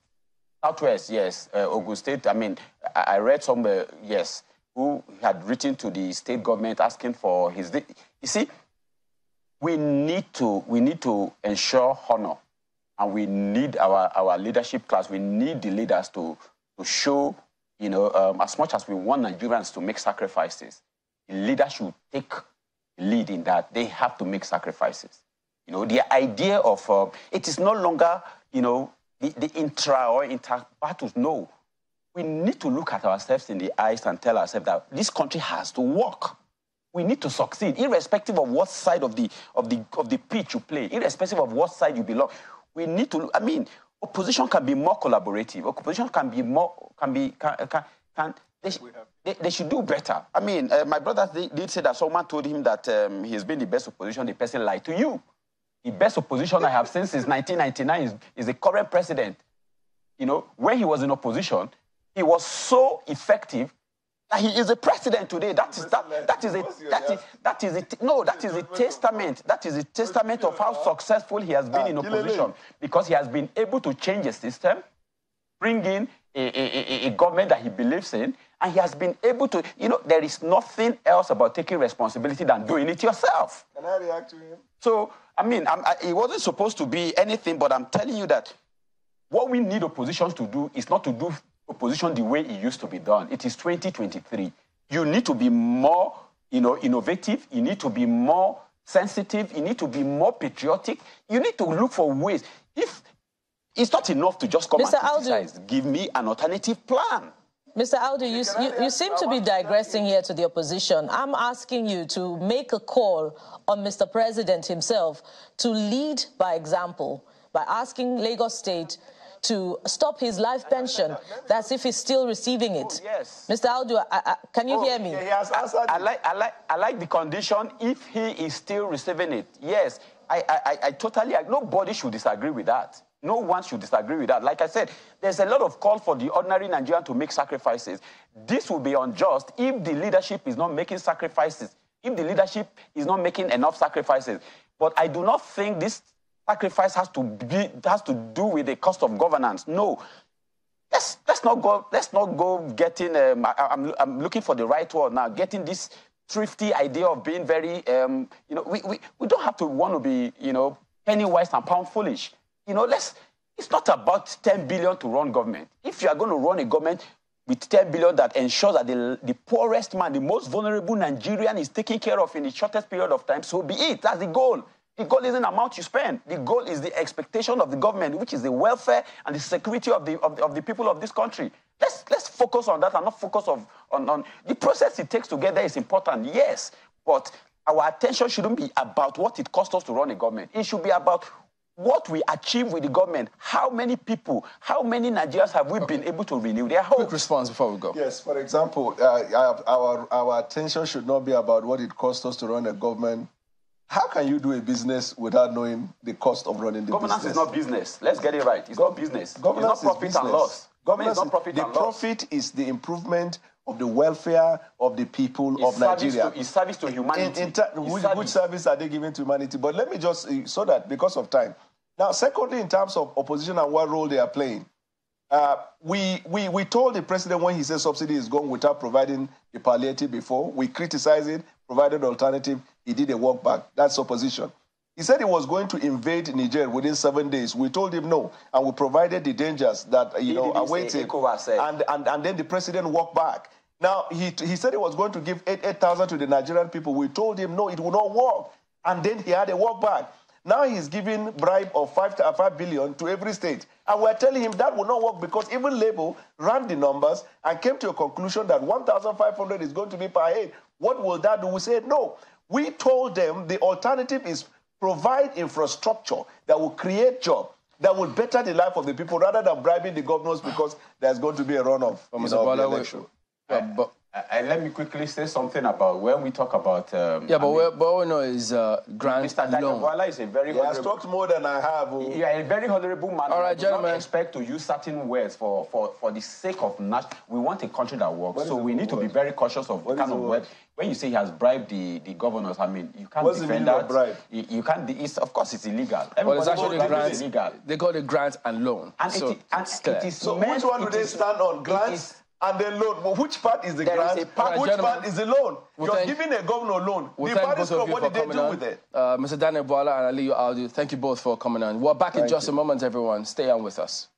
southwest, yes, uh, Ogun State. I mean, I, I read somewhere, yes, who had written to the state government asking for his. You see, we need to we need to ensure honor, and we need our our leadership class. We need the leaders to to show, you know, um, as much as we want Nigerians to make sacrifices, the leader should take lead in that. They have to make sacrifices. You know, the idea of, uh, it is no longer, you know, the, the intra or inter battles. No, we need to look at ourselves in the eyes and tell ourselves that this country has to work. We need to succeed, irrespective of what side of the, of the, of the pitch you play, irrespective of what side you belong. We need to, I mean, opposition can be more collaborative. Opposition can be more, can be, can, can, can They, sh they, they should do better. I mean, uh, my brother did say that someone told him that um, he's been the best opposition. The person lied to you. The best opposition I have seen since nineteen ninety-nine is, is the current president. You know, when he was in opposition, he was so effective that he is the president today. That is that that is a that is that is it. No, that is a testament. That is a testament of how successful he has been in opposition, because he has been able to change the system, bring in a, a, a government that he believes in. And he has been able to, you know, there is nothing else about taking responsibility than doing it yourself. Can I react to him? So, I mean, I'm, I, it wasn't supposed to be anything, but I'm telling you that what we need opposition to do is not to do opposition the way it used to be done. It is twenty twenty-three. You need to be more, you know, innovative. You need to be more sensitive. You need to be more patriotic. You need to look for ways. If it's not enough to just come Mister and criticize, give me an alternative plan. Mister Audu, you, you, you seem to be digressing here to the opposition. I'm asking you to make a call on Mister President himself to lead by example by asking Lagos State to stop his life pension. That's if he's still receiving it. Oh, yes. Mister Audu, I, I, can you oh, hear me? He has answered. I, I, like, I, like, I like the condition if he is still receiving it. Yes, I, I, I totally agree. Nobody should disagree with that. No one should disagree with that. Like I said, there's a lot of call for the ordinary Nigerian to make sacrifices. This will be unjust if the leadership is not making sacrifices, if the leadership is not making enough sacrifices. But I do not think this sacrifice has to be, has to do with the cost of governance. No. Let's, let's not go, let's not go getting, um, I, I'm, I'm looking for the right word now, getting this thrifty idea of being very, um, you know, we, we, we don't have to want to be, you know, penny wise and pound foolish. You know, let's, it's not about ten billion dollars to run government. If you are going to run a government with ten billion dollars that ensures that the, the poorest man, the most vulnerable Nigerian is taken care of in the shortest period of time, so be it. That's the goal. The goal isn't the amount you spend. The goal is the expectation of the government, which is the welfare and the security of the, of the, of the people of this country. Let's, let's focus on that and not focus on, on, on... The process it takes to get there is important, yes, but our attention shouldn't be about what it costs us to run a government. It should be about what we achieve with the government. How many people, how many Nigerians have we okay. been able to renew their hope? Quick response before we go. Yes, for example, uh, our, our attention should not be about what it costs us to run a government. How can you do a business without knowing the cost of running the governance business? Governance is not business. Let's get it right. It's Go not business. Governance it's not profit is and loss. Governance, governance is not profit is, and the loss. The profit is the improvement of the welfare of the people it's of Nigeria. It's service to humanity. In, in which, service. which service are they giving to humanity? But let me just, so that because of time. Now, secondly, in terms of opposition and what role they are playing, uh, we, we, we told the president when he said subsidy is gone without providing a palliative before. We criticized it, provided alternative. He did a walk back. That's opposition. He said he was going to invade Niger within seven days. We told him no, and we provided the dangers that you know awaited. And, and and then the president walked back. Now he he said he was going to give eight eight thousand to the Nigerian people. We told him no, it will not work. And then he had a walk back. Now he's giving bribe of five to five billion to every state. And we're telling him that will not work because even Labour ran the numbers and came to a conclusion that one thousand five hundred is going to be per head. What will that do? We said no. We told them the alternative is provide infrastructure that will create jobs, that will better the life of the people rather than bribing the governors because there's going to be a runoff. Mister Bwala, uh, uh, let me quickly say something about when we talk about... Um, yeah, but what we know is uh, Grand Mister Daniel Bwala is a very yeah, honorable... He has talked more than I have. Oh. Yeah, a very honorable man. All right, gentlemen. We don't expect to use certain words for, for, for the sake of... We want a country that works, what so we need word? to be very cautious of what kind of word. When you say he has bribed the, the governors, I mean, you can't What's defend that. Bribe? You, you can't. It's, of course, it's illegal. Well, it's actually grants, illegal. They call it grant and loan. And so it, and it is so meant, which one do they stand on? Grants and the loan. Well, which part is the grant? Is part, which part is the loan? We'll You're thank, giving a governor loan. We'll the parties from what did they do on. with it? Uh, Mister Daniel Bwala and Aliyu Audu, thank you both for coming on. We're back thank in just you. a moment, everyone. Stay on with us.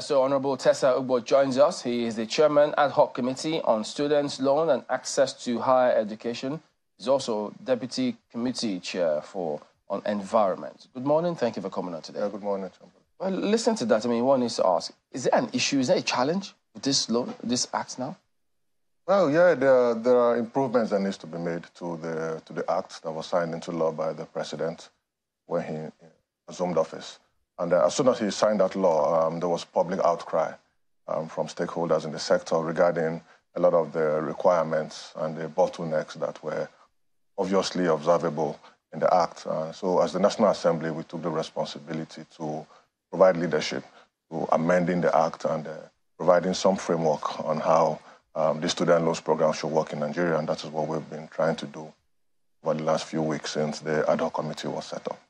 So Honourable Tessa Ugbo joins us. He is the Chairman Ad Hoc Committee on Students' Loan and Access to Higher Education. He's also Deputy Committee Chair for on Environment. Good morning. Thank you for coming on today. Yeah, good morning, Chamberlain. Well, listen to that. I mean, one needs to ask, is there an issue, is there a challenge with this loan, this act now? Well, yeah, there are, there are improvements that needs to be made to the, to the act that was signed into law by the President when he assumed office. And as soon as he signed that law, um, there was public outcry um, from stakeholders in the sector regarding a lot of the requirements and the bottlenecks that were obviously observable in the Act. Uh, so as the National Assembly, we took the responsibility to provide leadership to amending the Act and uh, providing some framework on how um, the student loans program should work in Nigeria. And that is what we've been trying to do over the last few weeks since the ad hoc committee was set up.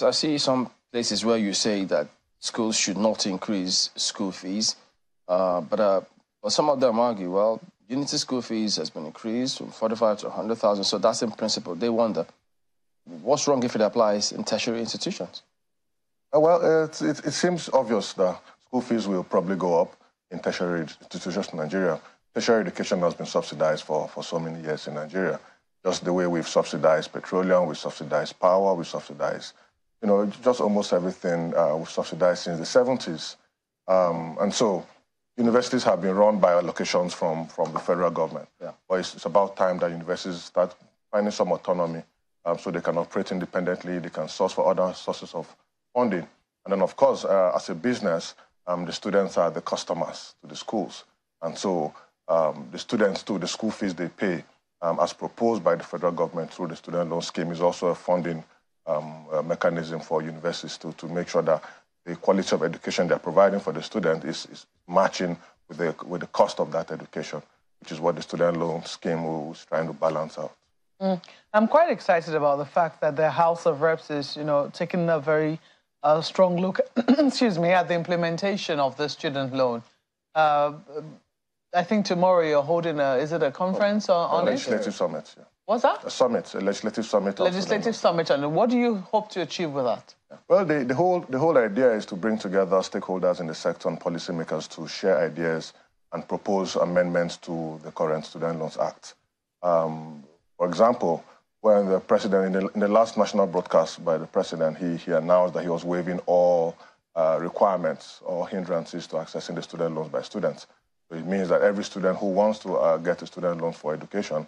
I see some places where you say that schools should not increase school fees, uh, but uh, well, some of them argue, well, unity school fees has been increased from forty-five to one hundred thousand, so that's in principle. They wonder, what's wrong if it applies in tertiary institutions? Uh, well, it, it, it seems obvious that school fees will probably go up in tertiary institutions in Nigeria. Tertiary education has been subsidized for, for so many years in Nigeria. Just the way we've subsidized petroleum, we subsidized power, we subsidized, you know, just almost everything uh, we've subsidized since the seventies. Um, and so universities have been run by allocations from, from the federal government. Yeah. But it's, it's about time that universities start finding some autonomy um, so they can operate independently, they can source for other sources of funding. And then, of course, uh, as a business, um, the students are the customers to the schools. And so um, the students, too, the school fees they pay, Um, as proposed by the federal government through the student loan scheme, is also a funding um, a mechanism for universities to, to make sure that the quality of education they're providing for the student is, is matching with the, with the cost of that education, which is what the student loan scheme was trying to balance out. Mm. I'm quite excited about the fact that the House of Reps is, you know, taking a very uh, strong look, excuse me, at the implementation of the student loan. Uh, I think tomorrow you're holding a, is it a conference oh, on, on a legislative it? summit, yeah. What's that? A summit, a legislative summit. Legislative summit, and what do you hope to achieve with that? Yeah. Well, the, the, whole, the whole idea is to bring together stakeholders in the sector and policymakers to share ideas and propose amendments to the current Student Loans Act. Um, for example, when the president, in the, in the last national broadcast by the president, he, he announced that he was waiving all uh, requirements or hindrances to accessing the student loans by students. It means that every student who wants to uh, get a student loan for education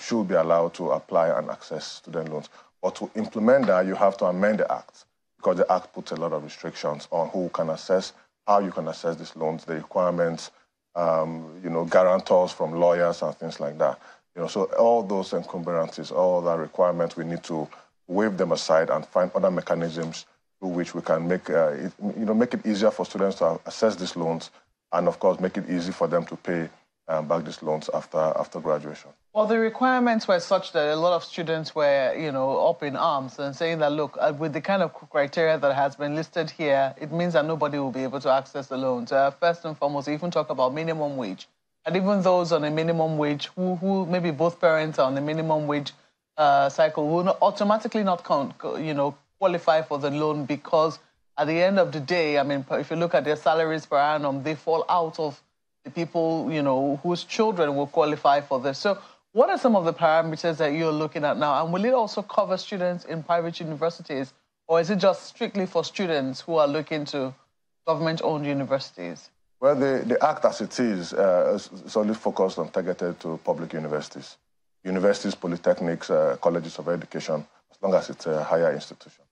should be allowed to apply and access student loans. But to implement that, you have to amend the Act, because the Act puts a lot of restrictions on who can access, how you can access these loans, the requirements, um, you know, guarantors from lawyers and things like that. You know, so all those encumbrances, all that requirements, we need to waive them aside and find other mechanisms through which we can make, uh, it, you know, make it easier for students to access these loans. And, of course, make it easy for them to pay um, back these loans after after graduation. Well, the requirements were such that a lot of students were, you know, up in arms and saying that, look, with the kind of criteria that has been listed here, it means that nobody will be able to access the loans. Uh, first and foremost, even talk about minimum wage. And even those on a minimum wage, who, who maybe both parents are on the minimum wage uh, cycle, will not, automatically not, con you know, qualify for the loan because at the end of the day, I mean, if you look at their salaries per annum, they fall out of the people, you know, whose children will qualify for this. So what are some of the parameters that you're looking at now? And will it also cover students in private universities, or is it just strictly for students who are looking to government-owned universities? Well, the, the act as it is uh, is solely focused on targeted to public universities, universities, polytechnics, uh, colleges of education, as long as it's a higher institution.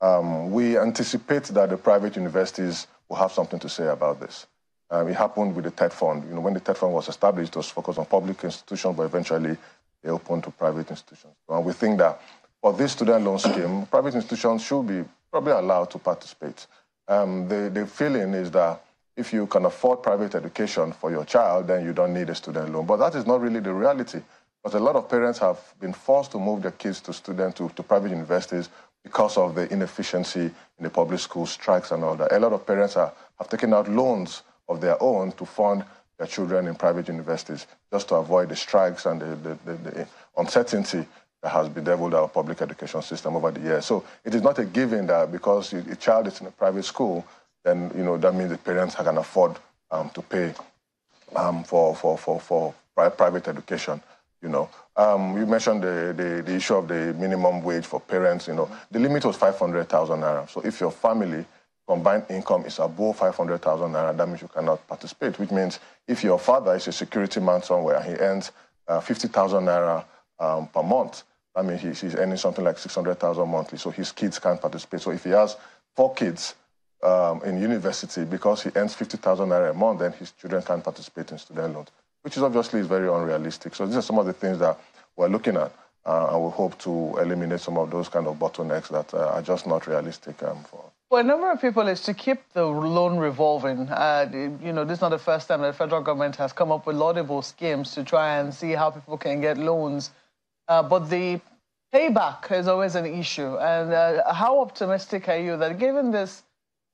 Um, we anticipate that the private universities will have something to say about this. Uh, it happened with the TETFund. You know, when the TETFund was established, it was focused on public institutions, but eventually they opened to private institutions. And we think that for this student loan scheme, private institutions should be probably allowed to participate. Um, the, the feeling is that if you can afford private education for your child, then you don't need a student loan. But that is not really the reality, because a lot of parents have been forced to move their kids to student to, to private universities because of the inefficiency in the public school strikes and all that. A lot of parents are, have taken out loans of their own to fund their children in private universities, just to avoid the strikes and the, the, the, the uncertainty that has bedeviled our public education system over the years. So it is not a given that because a child is in a private school, then you know that means the parents can afford um, to pay um, for, for, for, for private education. You know, um, you mentioned the, the, the issue of the minimum wage for parents. You know, the limit was five hundred thousand naira. So if your family combined income is above five hundred thousand naira, that means you cannot participate, which means if your father is a security man somewhere and he earns uh, fifty thousand naira um, per month, that means he, he's earning something like six hundred thousand monthly, so his kids can't participate. So if he has four kids um, in university, because he earns fifty thousand naira a month, then his children can't participate in student loans, which is obviously is very unrealistic. So these are some of the things that we're looking at, uh, and we hope to eliminate some of those kind of bottlenecks that uh, are just not realistic um, for us. For a number of people, it's to keep the loan revolving. Uh, you know, this is not the first time that the federal government has come up with laudable schemes to try and see how people can get loans. Uh, but the payback is always an issue. And uh, how optimistic are you that given this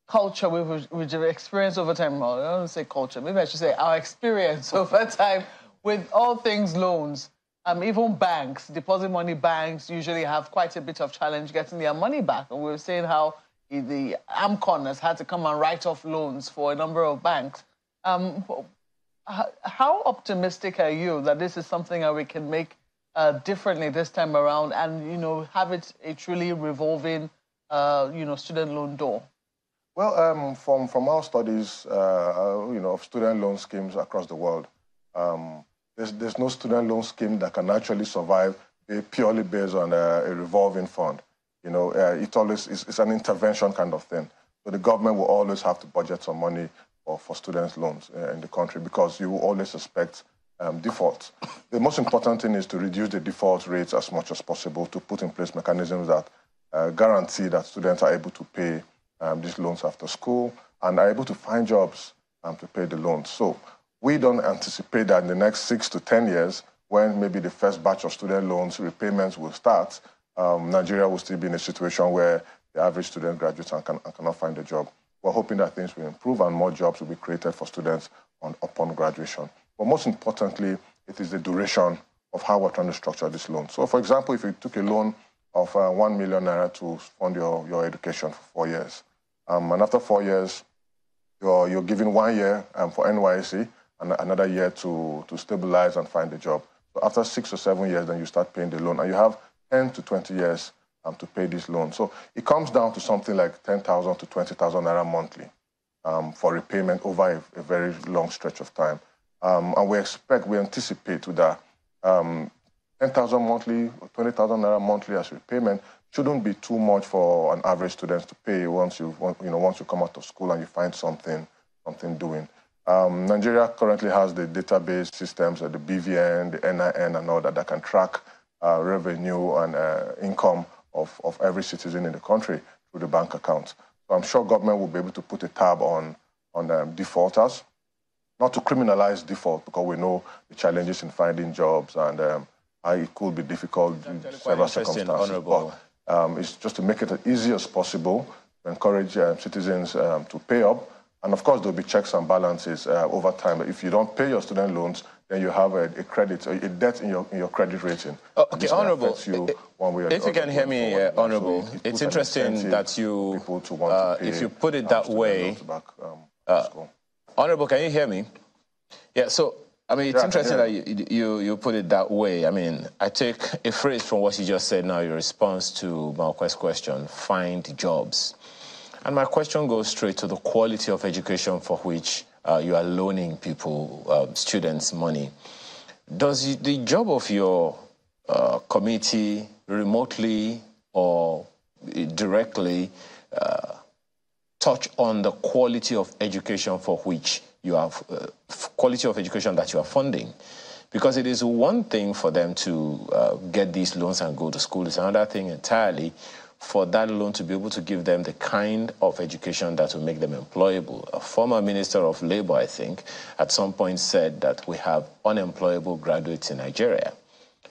culture we've, we've experienced over time, well, I don't want to say culture, maybe I should say our experience over time with all things loans, um, even banks, deposit money banks usually have quite a bit of challenge getting their money back. And we were saying how the AMCON has had to come and write off loans for a number of banks. Um, how optimistic are you that this is something that we can make uh, differently this time around and, you know, have it a truly revolving, uh, you know, student loan door? Well, um, from, from our studies, uh, you know, of student loan schemes across the world, um, there's, there's no student loan scheme that can actually survive purely based on a, a revolving fund. You know, uh, it always is, it's an intervention kind of thing. So the government will always have to budget some money for, for students' loans uh, in the country, because you will always suspect um, defaults. The most important thing is to reduce the default rates as much as possible, to put in place mechanisms that uh, guarantee that students are able to pay um, these loans after school and are able to find jobs um, to pay the loans. So we don't anticipate that in the next six to ten years, when maybe the first batch of student loans repayments will start, Um, Nigeria will still be in a situation where the average student graduates and, can, and cannot find a job. We're hoping that things will improve and more jobs will be created for students on, upon graduation. But most importantly, it is the duration of how we're trying to structure this loan. So, for example, if you took a loan of uh, one million naira to fund your, your education for four years, um, and after four years, you're, you're given one year um, for N Y C and another year to, to stabilize and find a job. So after six or seven years, then you start paying the loan, and you have ten to twenty years um, to pay this loan. So it comes down to something like ten thousand to twenty thousand naira monthly um, for repayment over a, a very long stretch of time. Um, and we expect, we anticipate that um, ten thousand monthly or twenty thousand naira monthly as repayment shouldn't be too much for an average student to pay once you, you know, once you come out of school and you find something, something doing. Um, Nigeria currently has the database systems, like the B V N, the N I N, and all that that can track Uh, revenue and uh, income of, of every citizen in the country through the bank account. So I'm sure government will be able to put a tab on, on um, defaulters, not to criminalize default, because we know the challenges in finding jobs and um, how it could be difficult in several circumstances. But, um, it's just to make it as easy as possible, to encourage uh, citizens um, to pay up. And of course, there'll be checks and balances uh, over time. If you don't pay your student loans, then you have a, a credit, a debt in your, in your credit rating. Oh, okay, Honourable, you it, one way if you can hear me, uh, Honourable, so it, it it's interesting that you, to want uh, to if you put it that way, back, um, uh, Honourable, can you hear me? Yeah, so, I mean, it's yeah, interesting that you, you, you put it that way. I mean, I take a phrase from what you just said now, your response to Maupe's question, find jobs. And my question goes straight to the quality of education for which uh, you are loaning people, uh, students, money. Does the job of your uh, committee remotely or directly uh, touch on the quality of education for which you have, uh, quality of education that you are funding? Because it is one thing for them to uh, get these loans and go to school. It's another thing entirely for that loan to be able to give them the kind of education that will make them employable. A former Minister of Labour, I think, at some point said that we have unemployable graduates in Nigeria.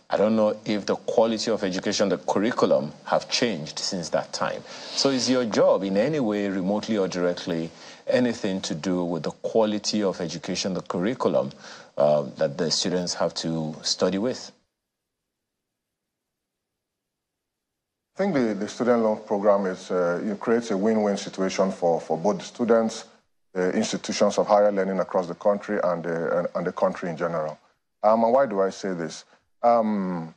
I don't know if the quality of education, the curriculum, have changed since that time. So is your job in any way, remotely or directly, anything to do with the quality of education, the curriculum uh, that the students have to study with? I think the, the student loan program is, uh, it creates a win-win situation for, for both the students, the institutions of higher learning across the country, and the, and, and the country in general. Um, and why do I say this? Um,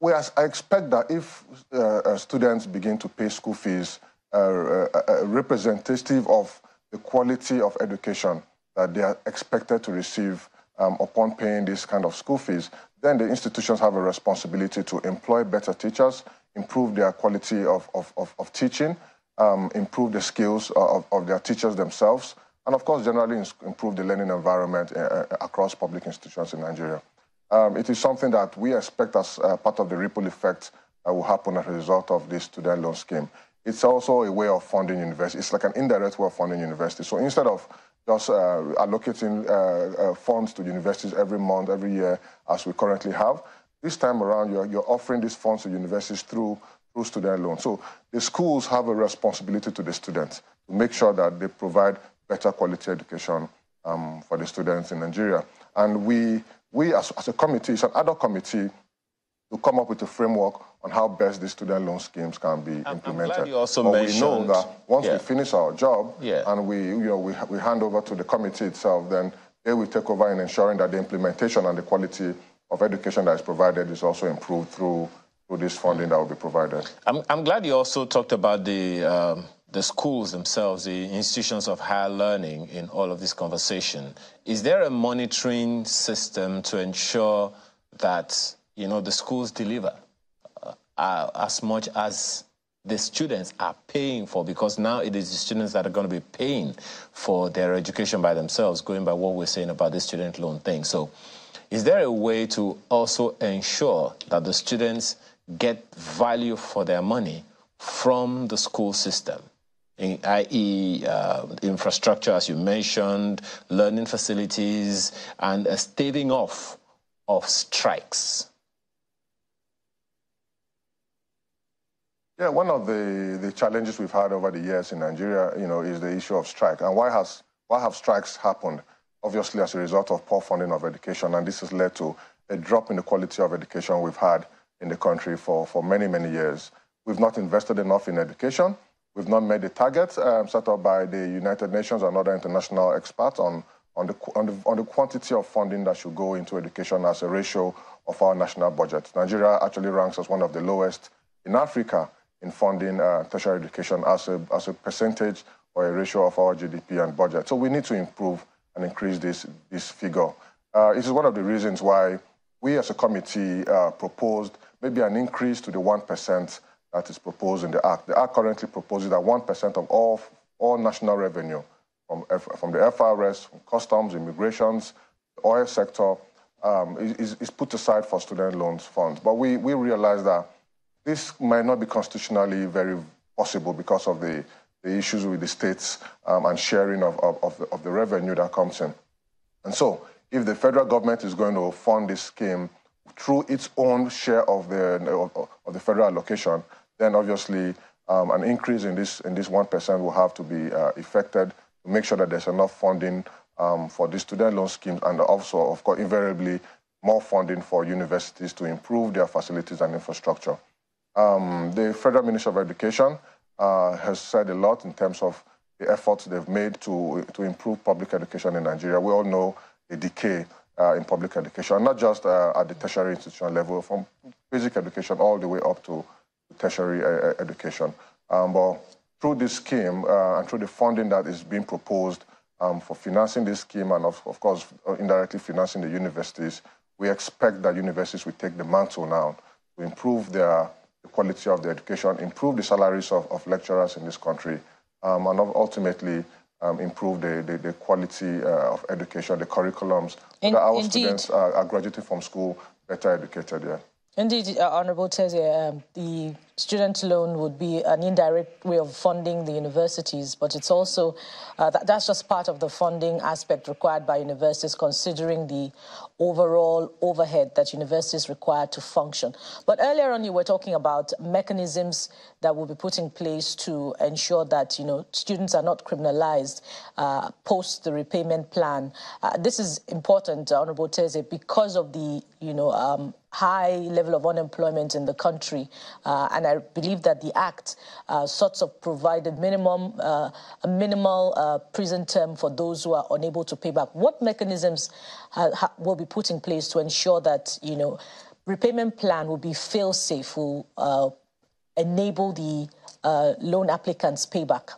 we as, I expect that if uh, students begin to pay school fees, uh, uh, uh, representative of the quality of education that they are expected to receive um, upon paying this kind of school fees, then the institutions have a responsibility to employ better teachers, improve their quality of, of, of, of teaching, um, improve the skills of, of their teachers themselves, and of course, generally improve the learning environment uh, across public institutions in Nigeria. Um, it is something that we expect as uh, part of the ripple effect that will happen as a result of this student loan scheme. It's also a way of funding universities. It's like an indirect way of funding universities. So instead of just uh, allocating uh, uh, funds to universities every month, every year, as we currently have, this time around, you're, you're offering these funds to universities through, through student loans. So the schools have a responsibility to the students to make sure that they provide better quality education um, for the students in Nigeria. And we, we as, as a committee, it's an ad hoc committee, to come up with a framework on how best the student loan schemes can be implemented. I'm glad you also but mentioned, we know that once yeah. we finish our job yeah. and we, you know, we, we hand over to the committee itself, then they will take over in ensuring that the implementation and the quality of education that is provided is also improved through, through this funding that will be provided. I'm, I'm glad you also talked about the, um, the schools themselves, the institutions of higher learning in all of this conversation. Is there a monitoring system to ensure that, you know, the schools deliver uh, uh, as much as the students are paying for? Because now it is the students that are going to be paying for their education by themselves, going by what we're saying about the student loan thing. So is there a way to also ensure that the students get value for their money from the school system, that is uh, infrastructure, as you mentioned, learning facilities, and a staving off of strikes? Yeah, one of the, the challenges we've had over the years in Nigeria, you know, is the issue of strike. And why has why have strikes happened? Obviously, as a result of poor funding of education, and this has led to a drop in the quality of education we've had in the country for, for many, many years. We've not invested enough in education. We've not met the targets um, set up by the United Nations and other international experts on, on, the, on, the, on the quantity of funding that should go into education as a ratio of our national budget. Nigeria actually ranks as one of the lowest in Africa in funding uh, tertiary education as a, as a percentage or a ratio of our G D P and budget. So we need to improve and increase this, this figure. Uh, this is one of the reasons why we as a committee uh, proposed maybe an increase to the one percent that is proposed in the Act. The Act currently proposes that one percent of all, all national revenue from, from the F R S, from customs, immigrations, the oil sector, um, is, is put aside for student loans funds. But we, we realize that this might not be constitutionally very possible because of the, the issues with the states um, and sharing of, of, of, the, of the revenue that comes in. And so if the federal government is going to fund this scheme through its own share of the, of, of the federal allocation, then obviously um, an increase in this, in this one percent will have to be uh, effected to make sure that there's enough funding um, for the student loan schemes, and also, of course, invariably, more funding for universities to improve their facilities and infrastructure. Um, the Federal Ministry of Education uh, has said a lot in terms of the efforts they've made to, to improve public education in Nigeria. We all know the decay uh, in public education, not just uh, at the tertiary institution level, from basic education all the way up to tertiary uh, education. Um, but through this scheme uh, and through the funding that is being proposed um, for financing this scheme, and of, of course indirectly financing the universities, we expect that universities will take the mantle now to improve their, the quality of their education, improve the salaries of, of lecturers in this country, um, and ultimately um, improve the, the, the quality uh, of education, the curriculums, in, so that our indeed. students are, are graduating from school better educated. Yeah. Indeed, uh, Honourable Teze, um, the student loan would be an indirect way of funding the universities, but it's also, uh, th that's just part of the funding aspect required by universities, considering the overall overhead that universities require to function. But earlier on, you were talking about mechanisms that will be put in place to ensure that, you know, students are not criminalized uh, post the repayment plan. Uh, this is important, Honourable Teze, because of the, you know, um, high level of unemployment in the country. Uh, and I believe that the Act uh, sorts of provided minimum, uh, a minimal uh, prison term for those who are unable to pay back. What mechanisms ha ha will be put in place to ensure that, you know, repayment plan will be fail-safe, will uh, enable the uh, loan applicants' payback?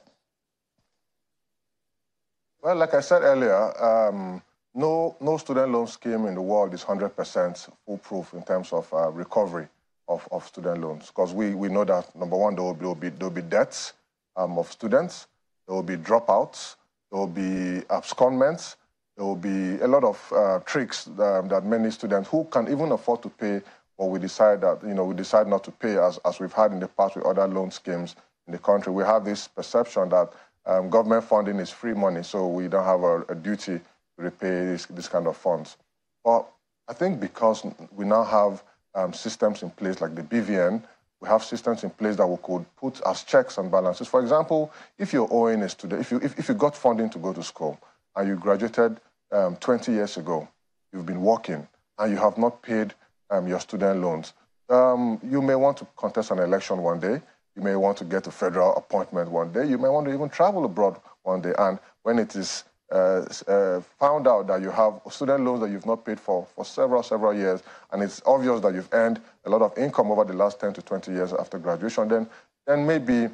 Well, like I said earlier, um... No, no student loan scheme in the world is one hundred percent foolproof in terms of uh, recovery of, of student loans, because we, we know that, number one, there will be, there will be, there will be debts um, of students, there will be dropouts, there will be abscondments, there will be a lot of uh, tricks um, that many students who can even afford to pay, or we decide that, you know, we decide not to pay, as, as we've had in the past with other loan schemes in the country. We have this perception that um, government funding is free money, so we don't have a, a duty repay this, this kind of funds. But I think because we now have um, systems in place like the B V N, we have systems in place that we could put as checks and balances. For example, if you're owing a student, if you, if, if you got funding to go to school and you graduated um, twenty years ago, you've been working and you have not paid um, your student loans, um, you may want to contest an election one day, you may want to get a federal appointment one day, you may want to even travel abroad one day, and when it is Uh, uh, found out that you have student loans that you've not paid for for several, several years, and it's obvious that you've earned a lot of income over the last ten to twenty years after graduation, then, then maybe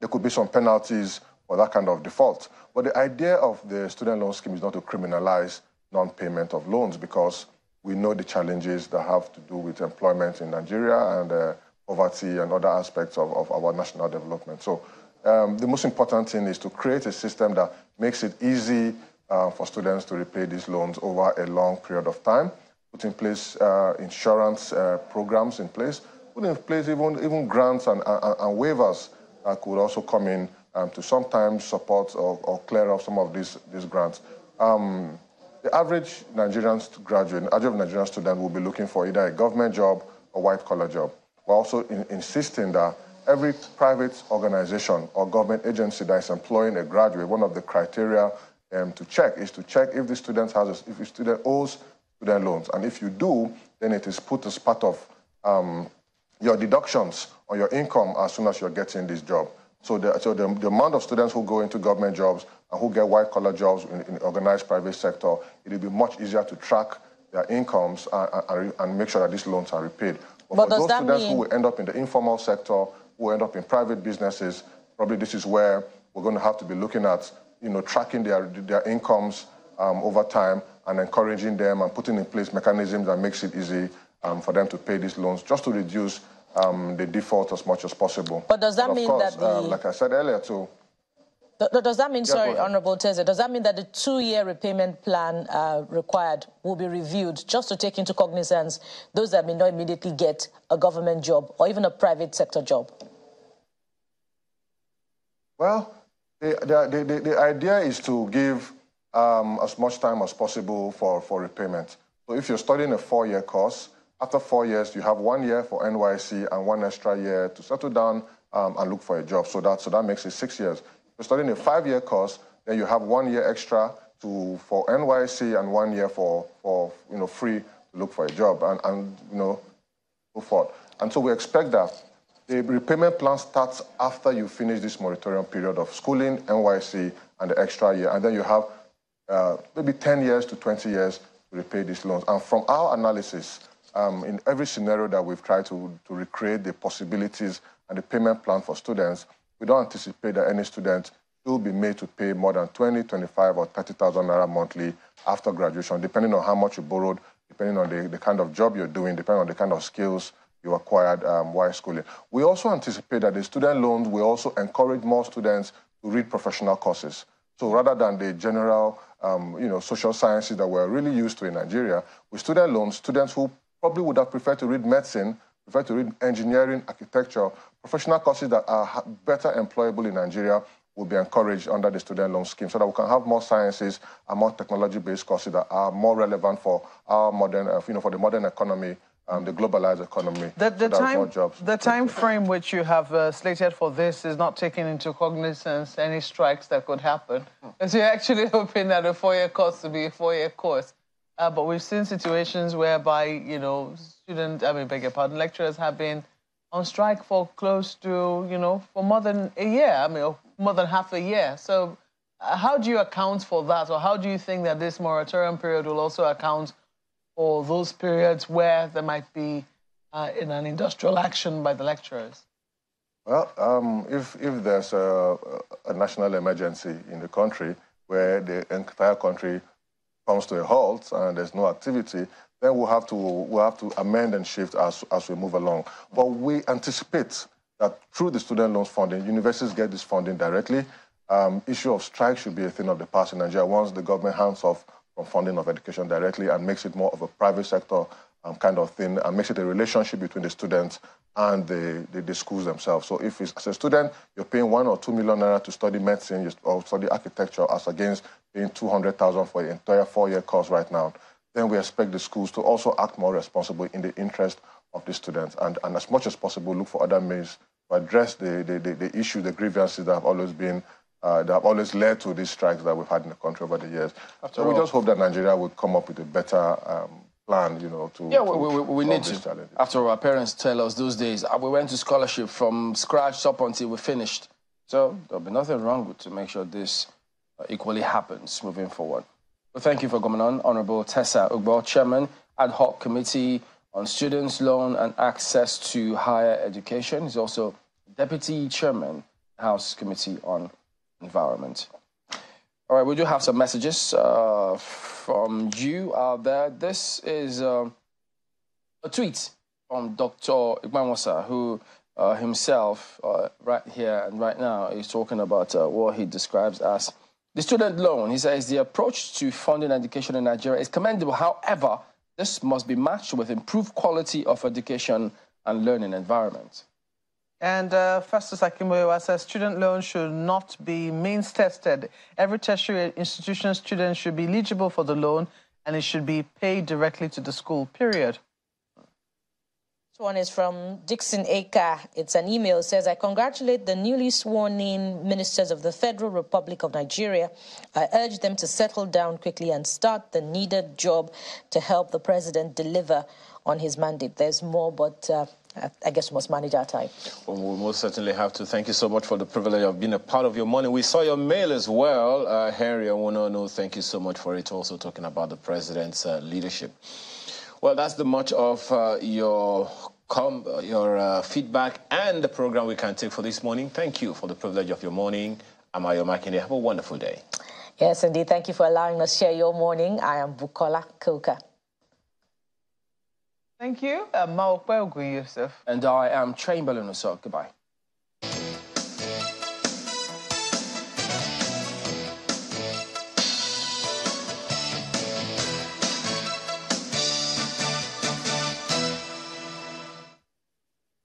there could be some penalties for that kind of default. But the idea of the student loan scheme is not to criminalize non-payment of loans, because we know the challenges that have to do with employment in Nigeria and uh, poverty and other aspects of, of our national development. So Um, the most important thing is to create a system that makes it easy uh, for students to repay these loans over a long period of time, put in place uh, insurance uh, programs in place, put in place even, even grants and, and, and waivers that could also come in um, to sometimes support or, or clear up some of these, these grants. Um, the average Nigerian graduate, average Nigerian student will be looking for either a government job or white-collar job. We're also in, insisting that every private organization or government agency that is employing a graduate, one of the criteria um, to check is to check if the student has, a, if the student owes student loans. And if you do, then it is put as part of um, your deductions or your income as soon as you're getting this job. So the, so the, the amount of students who go into government jobs and who get white-collar jobs in, in organized private sector, it will be much easier to track their incomes and, and, and make sure that these loans are repaid. But, but for those students mean... who will end up in the informal sector, who end up in private businesses, probably this is where we're going to have to be looking at, you know, tracking their, their incomes um, over time and encouraging them and putting in place mechanisms that makes it easy um, for them to pay these loans, just to reduce um, the default as much as possible. But does that mean course, that the... Um, like I said earlier, too... Does that mean, yeah, sorry, Honourable Teze, does that mean that the two-year repayment plan uh, required will be reviewed just to take into cognizance those that may not immediately get a government job or even a private sector job? Well, the, the, the, the idea is to give um, as much time as possible for, for repayment. So if you're studying a four-year course, after four years, you have one year for N Y C and one extra year to settle down um, and look for a job. So that, so that makes it six years. If you're studying a five-year course, then you have one year extra to, for N Y C and one year for, for you know, free to look for a job and, and you know, so forth. And so we expect that. The repayment plan starts after you finish this moratorium period of schooling, N Y C, and the extra year. And then you have uh, maybe ten years to twenty years to repay these loans. And from our analysis, um, in every scenario that we've tried to, to recreate the possibilities and the payment plan for students, we don't anticipate that any student will be made to pay more than twenty, twenty-five, or thirty thousand naira monthly after graduation, depending on how much you borrowed, depending on the, the kind of job you're doing, depending on the kind of skills you acquired um, while schooling. We also anticipate that the student loans will also encourage more students to read professional courses. So rather than the general, um, you know, social sciences that we're really used to in Nigeria, with student loans, students who probably would have preferred to read medicine, prefer to read engineering, architecture, professional courses that are better employable in Nigeria will be encouraged under the student loan scheme so that we can have more sciences and more technology-based courses that are more relevant for our modern, uh, you know, for the modern economy, Um, the globalized economy. The, the, so time, jobs. the time frame which you have uh, slated for this is not taking into cognizance any strikes that could happen. Hmm. And so you're actually hoping that a four-year course to be a four-year course. Uh, but we've seen situations whereby, you know, student, I mean, beg your pardon, lecturers have been on strike for close to, you know, for more than a year, I mean, more than half a year. So uh, how do you account for that? Or how do you think that this moratorium period will also account or those periods where there might be uh, in an industrial action by the lecturers? Well, um, if, if there's a, a national emergency in the country where the entire country comes to a halt and there's no activity, then we'll have to, we'll have to amend and shift as, as we move along. But we anticipate that through the student loans funding, universities get this funding directly. Um, issue of strike should be a thing of the past in Nigeria once the government hands off funding of education directly and makes it more of a private sector um, kind of thing and makes it a relationship between the students and the, the, the schools themselves. So if it's, as a student, you're paying one or two million naira to study medicine or study architecture as against paying two hundred thousand for the entire four-year course right now, then we expect the schools to also act more responsibly in the interest of the students and, and as much as possible look for other means to address the, the, the, the issue, the grievances that have always been Uh, that have always led to these strikes that we've had in the country over the years. After so we all, just hope that Nigeria will come up with a better um, plan, you know, to... Yeah, we, we, we need to. Challenges. After all, our parents tell us those days, we went to scholarship from scratch up until we finished. So there'll be nothing wrong with to make sure this uh, equally happens moving forward. Well, thank you for coming on, Honourable Tessa Ugbo, Chairman, Ad Hoc Committee on Students' Loan and Access to Higher Education. He's also Deputy Chairman, House Committee on Environment. All right, we do have some messages uh, from you out there. This is um, a tweet from Doctor Igbenwasa, who uh, himself, uh, right here and right now, is talking about uh, what he describes as the student loan. He says, the approach to funding education in Nigeria is commendable. However, this must be matched with improved quality of education and learning environment. And uh, Festus Akimoyewa says student loans should not be means tested. Every tertiary institution student should be eligible for the loan and it should be paid directly to the school, period. This one is from Dixon Aka. It's an email. It says, I congratulate the newly sworn in ministers of the Federal Republic of Nigeria. I urge them to settle down quickly and start the needed job to help the president deliver on his mandate. There's more, but uh, I guess we must manage our time. Well, we most certainly have to. Thank you so much for the privilege of being a part of your morning. We saw your mail as well, uh, Harry. I want to know, thank you so much for it, also talking about the president's uh, leadership. Well, that's the much of uh, your, com your uh, feedback and the program we can take for this morning. Thank you for the privilege of your morning. I'm Ayo Makinde. Have a wonderful day. Yes, indeed. Thank you for allowing us to share your morning. I am Bukola Koka. Thank you. I'm Maupe Ogun-Yusuf. And I am Chamberlain Usa. Goodbye.